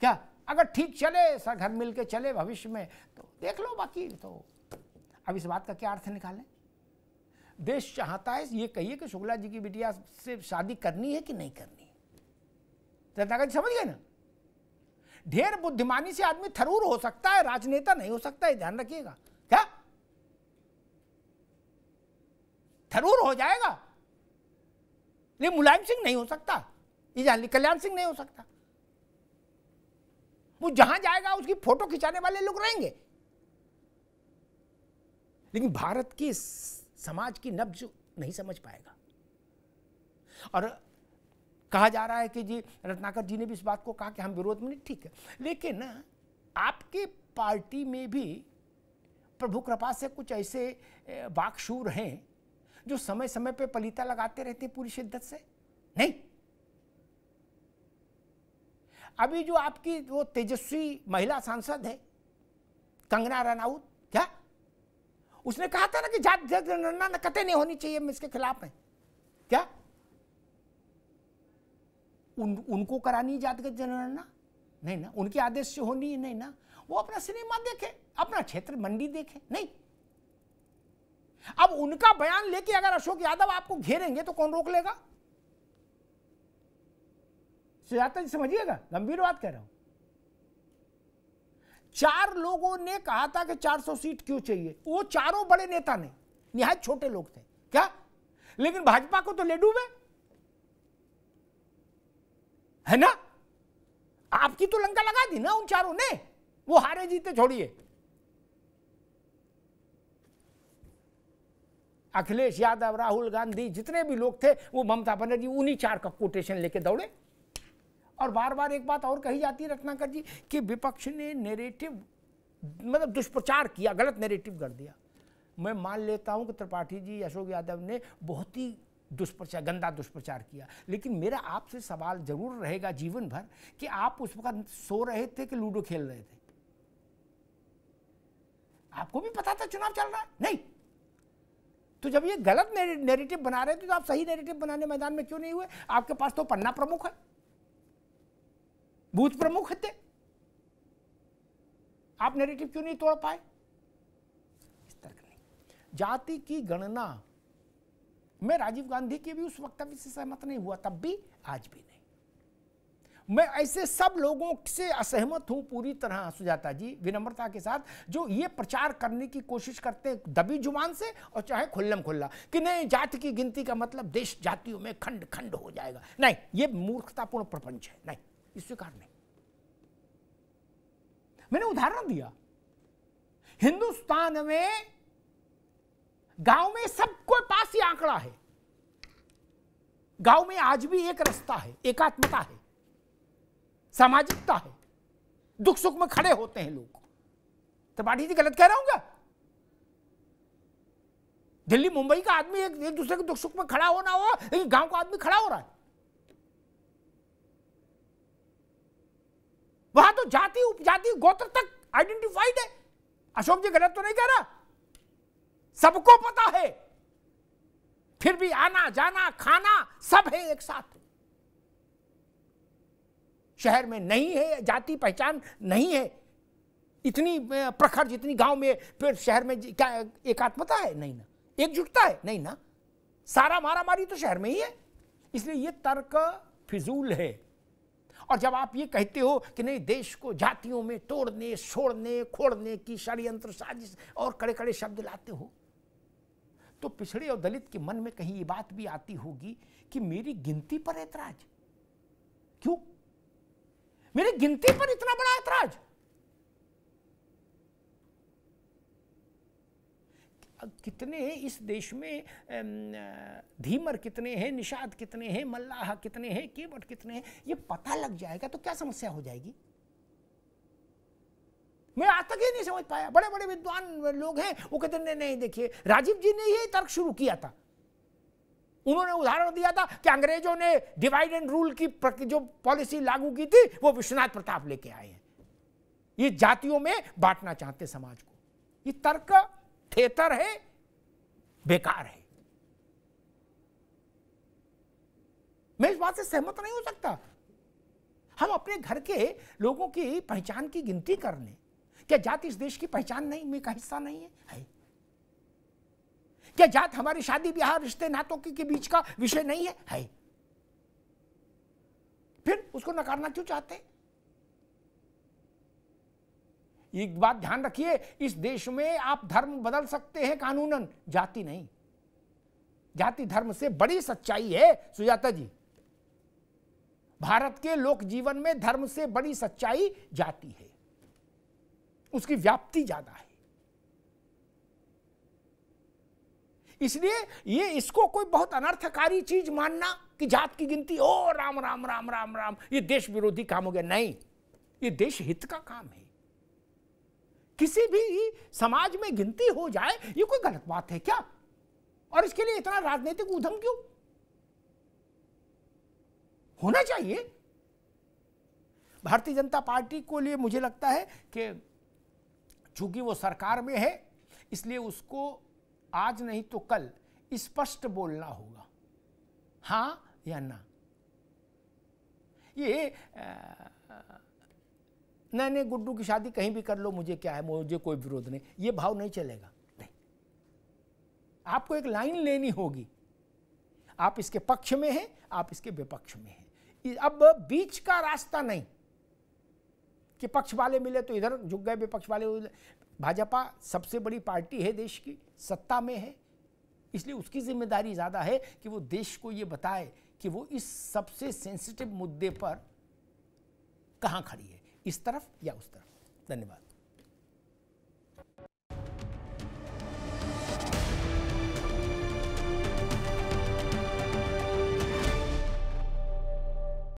क्या, अगर ठीक चले सर घर मिल के चले भविष्य में तो देख लो, बाकी तो। अब इस बात का क्या अर्थ निकालें? देश चाहता है ये कहिए कि शुक्ला जी की बिटिया से शादी करनी है कि नहीं करनी है। रत्नाकर जी समझ गए ना, ढेर बुद्धिमानी से आदमी थरूर हो सकता है, राजनेता नहीं हो सकता है, ध्यान रखिएगा। क्या थरूर हो जाएगा, लेकिन मुलायम सिंह नहीं हो सकता, ये जान ली, कल्याण सिंह नहीं हो सकता। वो जहां जाएगा उसकी फोटो खिंचाने वाले लोग रहेंगे। लेकिन भारत की समाज की नब्ज नहीं समझ पाएगा। और कहा जा रहा है कि जी रत्नाकर जी ने भी इस बात को कहा कि हम विरोध में नहीं, ठीक है, लेकिन आपके पार्टी में भी प्रभु कृपा से कुछ ऐसे वाकशूर हैं जो समय समय पे पलीता लगाते रहते पूरी शिद्दत से नहीं। अभी जो आपकी वो तेजस्वी महिला सांसद है कंगना रनौत, क्या उसने कहा था ना कि जात जनगणना कतई नहीं होनी चाहिए, मैं इसके खिलाफ है, क्या उनको करानी जातगत जनगणना? नहीं ना, उनके आदेश से होनी नहीं ना, वो अपना सिनेमा देखे, अपना क्षेत्र मंडी देखे। नहीं, अब उनका बयान लेके अगर अशोक यादव आपको घेरेंगे तो कौन रोक लेगा? सुजाता जी समझिएगा, गंभीर बात कह रहा हूं। 4 लोगों ने कहा था कि 400 सीट क्यों चाहिए, वो चारों बड़े नेता ने, निहायत छोटे लोग थे, क्या? लेकिन भाजपा को तो ले डूबे, है ना? आपकी तो लंका लगा दी ना उन चारों ने, वो हारे जीते छोड़िए। अखिलेश यादव, राहुल गांधी, जितने भी लोग थे वो ममता बनर्जी उन्हीं 4 का कोटेशन लेके दौड़े। और बार बार एक बात और कही जाती है रत्नाकर जी कि विपक्ष ने नेरेटिव मतलब दुष्प्रचार किया, गलत नेरेटिव कर दिया। मैं मान लेता हूं कि त्रिपाठी जी, अशोक यादव ने बहुत ही दुष्प्रचार, गंदा दुष्प्रचार किया, लेकिन मेरा आपसे सवाल जरूर रहेगा जीवन भर कि आप उस वक्त सो रहे थे कि लूडो खेल रहे थे? आपको भी पता था चुनाव चल रहा है? नहीं, तो जब ये गलत नेरेटिव बना रहे थे तो आप सही नेरेटिव बनाने मैदान में क्यों नहीं हुए? आपके पास तो पन्ना प्रमुख है, बूथ प्रमुख थे, आप नेरेटिव क्यों नहीं तोड़ पाए? इस तर्क नहीं। जाति की गणना मैं राजीव गांधी के भी उस वक्तव्य से सहमत नहीं हुआ, तब भी, आज भी नहीं। मैं ऐसे सब लोगों से असहमत हूं पूरी तरह सुजाता जी, विनम्रता के साथ, जो ये प्रचार करने की कोशिश करते हैं दबी जुबान से और चाहे खुल्लम खुल्ला कि नहीं जाति की गिनती का मतलब देश जातियों में खंड खंड हो जाएगा। नहीं, ये मूर्खतापूर्ण प्रपंच है, नहीं, स्वीकार नहीं। मैंने उदाहरण दिया, हिंदुस्तान में गांव में सबके पास ये आंकड़ा है, गांव में आज भी एक रास्ता है, एकात्मता है, सामाजिकता है, दुख सुख में खड़े होते हैं लोग। त्रिपाठी जी गलत कह रहा हूं क्या? दिल्ली मुंबई का आदमी एक दूसरे के दुख सुख में खड़ा होना हो, लेकिन गांव का आदमी खड़ा हो रहा है। वहां तो जाति, उपजाति, गोत्र तक आइडेंटिफाइड है। अशोक जी गलत तो नहीं कह रहा? सबको पता है, फिर भी आना जाना खाना सब है एक साथ। शहर में नहीं है जाति पहचान, नहीं है इतनी प्रखर जितनी गांव में। फिर शहर में क्या एकात्मता है? नहीं ना। एकजुटता है? नहीं ना। सारा मारामारी तो शहर में ही है। इसलिए यह तर्क फिजूल है। और जब आप ये कहते हो कि नहीं देश को जातियों में तोड़ने, छोड़ने, खोड़ने की षड्यंत्र, साजिश और कड़े कड़े शब्द लाते हो, तो पिछड़े और दलित के मन में कहीं ये बात भी आती होगी कि मेरी गिनती पर ऐतराज क्यों? मेरी गिनती पर इतना बड़ा ऐतराज? कितने इस देश में धीमर कितने हैं, निषाद कितने हैं, मल्लाह कितने हैं, केवट कितने हैं, ये पता लग जाएगा तो क्या समस्या हो जाएगी? मैं आज तक ये नहीं समझ पाया। बड़े बड़े विद्वान लोग हैं, वो कहते हैं नहीं देखिए राजीव जी ने ये तर्क शुरू किया था। उन्होंने उदाहरण दिया था कि अंग्रेजों ने डिवाइड एंड रूल की जो पॉलिसी लागू की थी वो विश्वनाथ प्रताप लेके आए हैं, ये जातियों में बांटना चाहते समाज को। ये तर्क थेतर है, बेकार है। मैं इस बात से सहमत नहीं हो सकता। हम अपने घर के लोगों की पहचान की गिनती कर लें। क्या जाति इस देश की पहचान नहीं में का हिस्सा नहीं है? क्या जात हमारी शादी ब्याह रिश्ते नातों के बीच का विषय नहीं है? फिर उसको नकारना क्यों चाहते हैं? एक बात ध्यान रखिए, इस देश में आप धर्म बदल सकते हैं कानूनन, जाति नहीं। जाति धर्म से बड़ी सच्चाई है सुजाता जी। भारत के लोक जीवन में धर्म से बड़ी सच्चाई जाति है, उसकी व्याप्ति ज्यादा है। इसलिए ये इसको कोई बहुत अनर्थकारी चीज मानना कि जात की गिनती, ओ राम राम राम राम राम, ये देश विरोधी काम हो गया। नहीं, ये देश हित का काम है। किसी भी समाज में गिनती हो जाए, ये कोई गलत बात है क्या? और इसके लिए इतना राजनीतिक उधम क्यों होना चाहिए? भारतीय जनता पार्टी को लिए मुझे लगता है कि चूंकि वो सरकार में है इसलिए उसको आज नहीं तो कल स्पष्ट बोलना होगा, हाँ या ना। ये नहीं गुड्डू की शादी कहीं भी कर लो, मुझे क्या है, मुझे कोई विरोध नहीं, ये भाव नहीं चलेगा। नहीं, आपको एक लाइन लेनी होगी, आप इसके पक्ष में हैं, आप इसके विपक्ष में हैं। अब बीच का रास्ता नहीं कि पक्ष वाले मिले तो इधर झुक गए, विपक्ष वाले। भाजपा सबसे बड़ी पार्टी है, देश की सत्ता में है, इसलिए उसकी जिम्मेदारी ज़्यादा है कि वो देश को ये बताए कि वो इस सबसे सेंसिटिव मुद्दे पर कहाँ खड़ी है, इस तरफ या उस तरफ। धन्यवाद।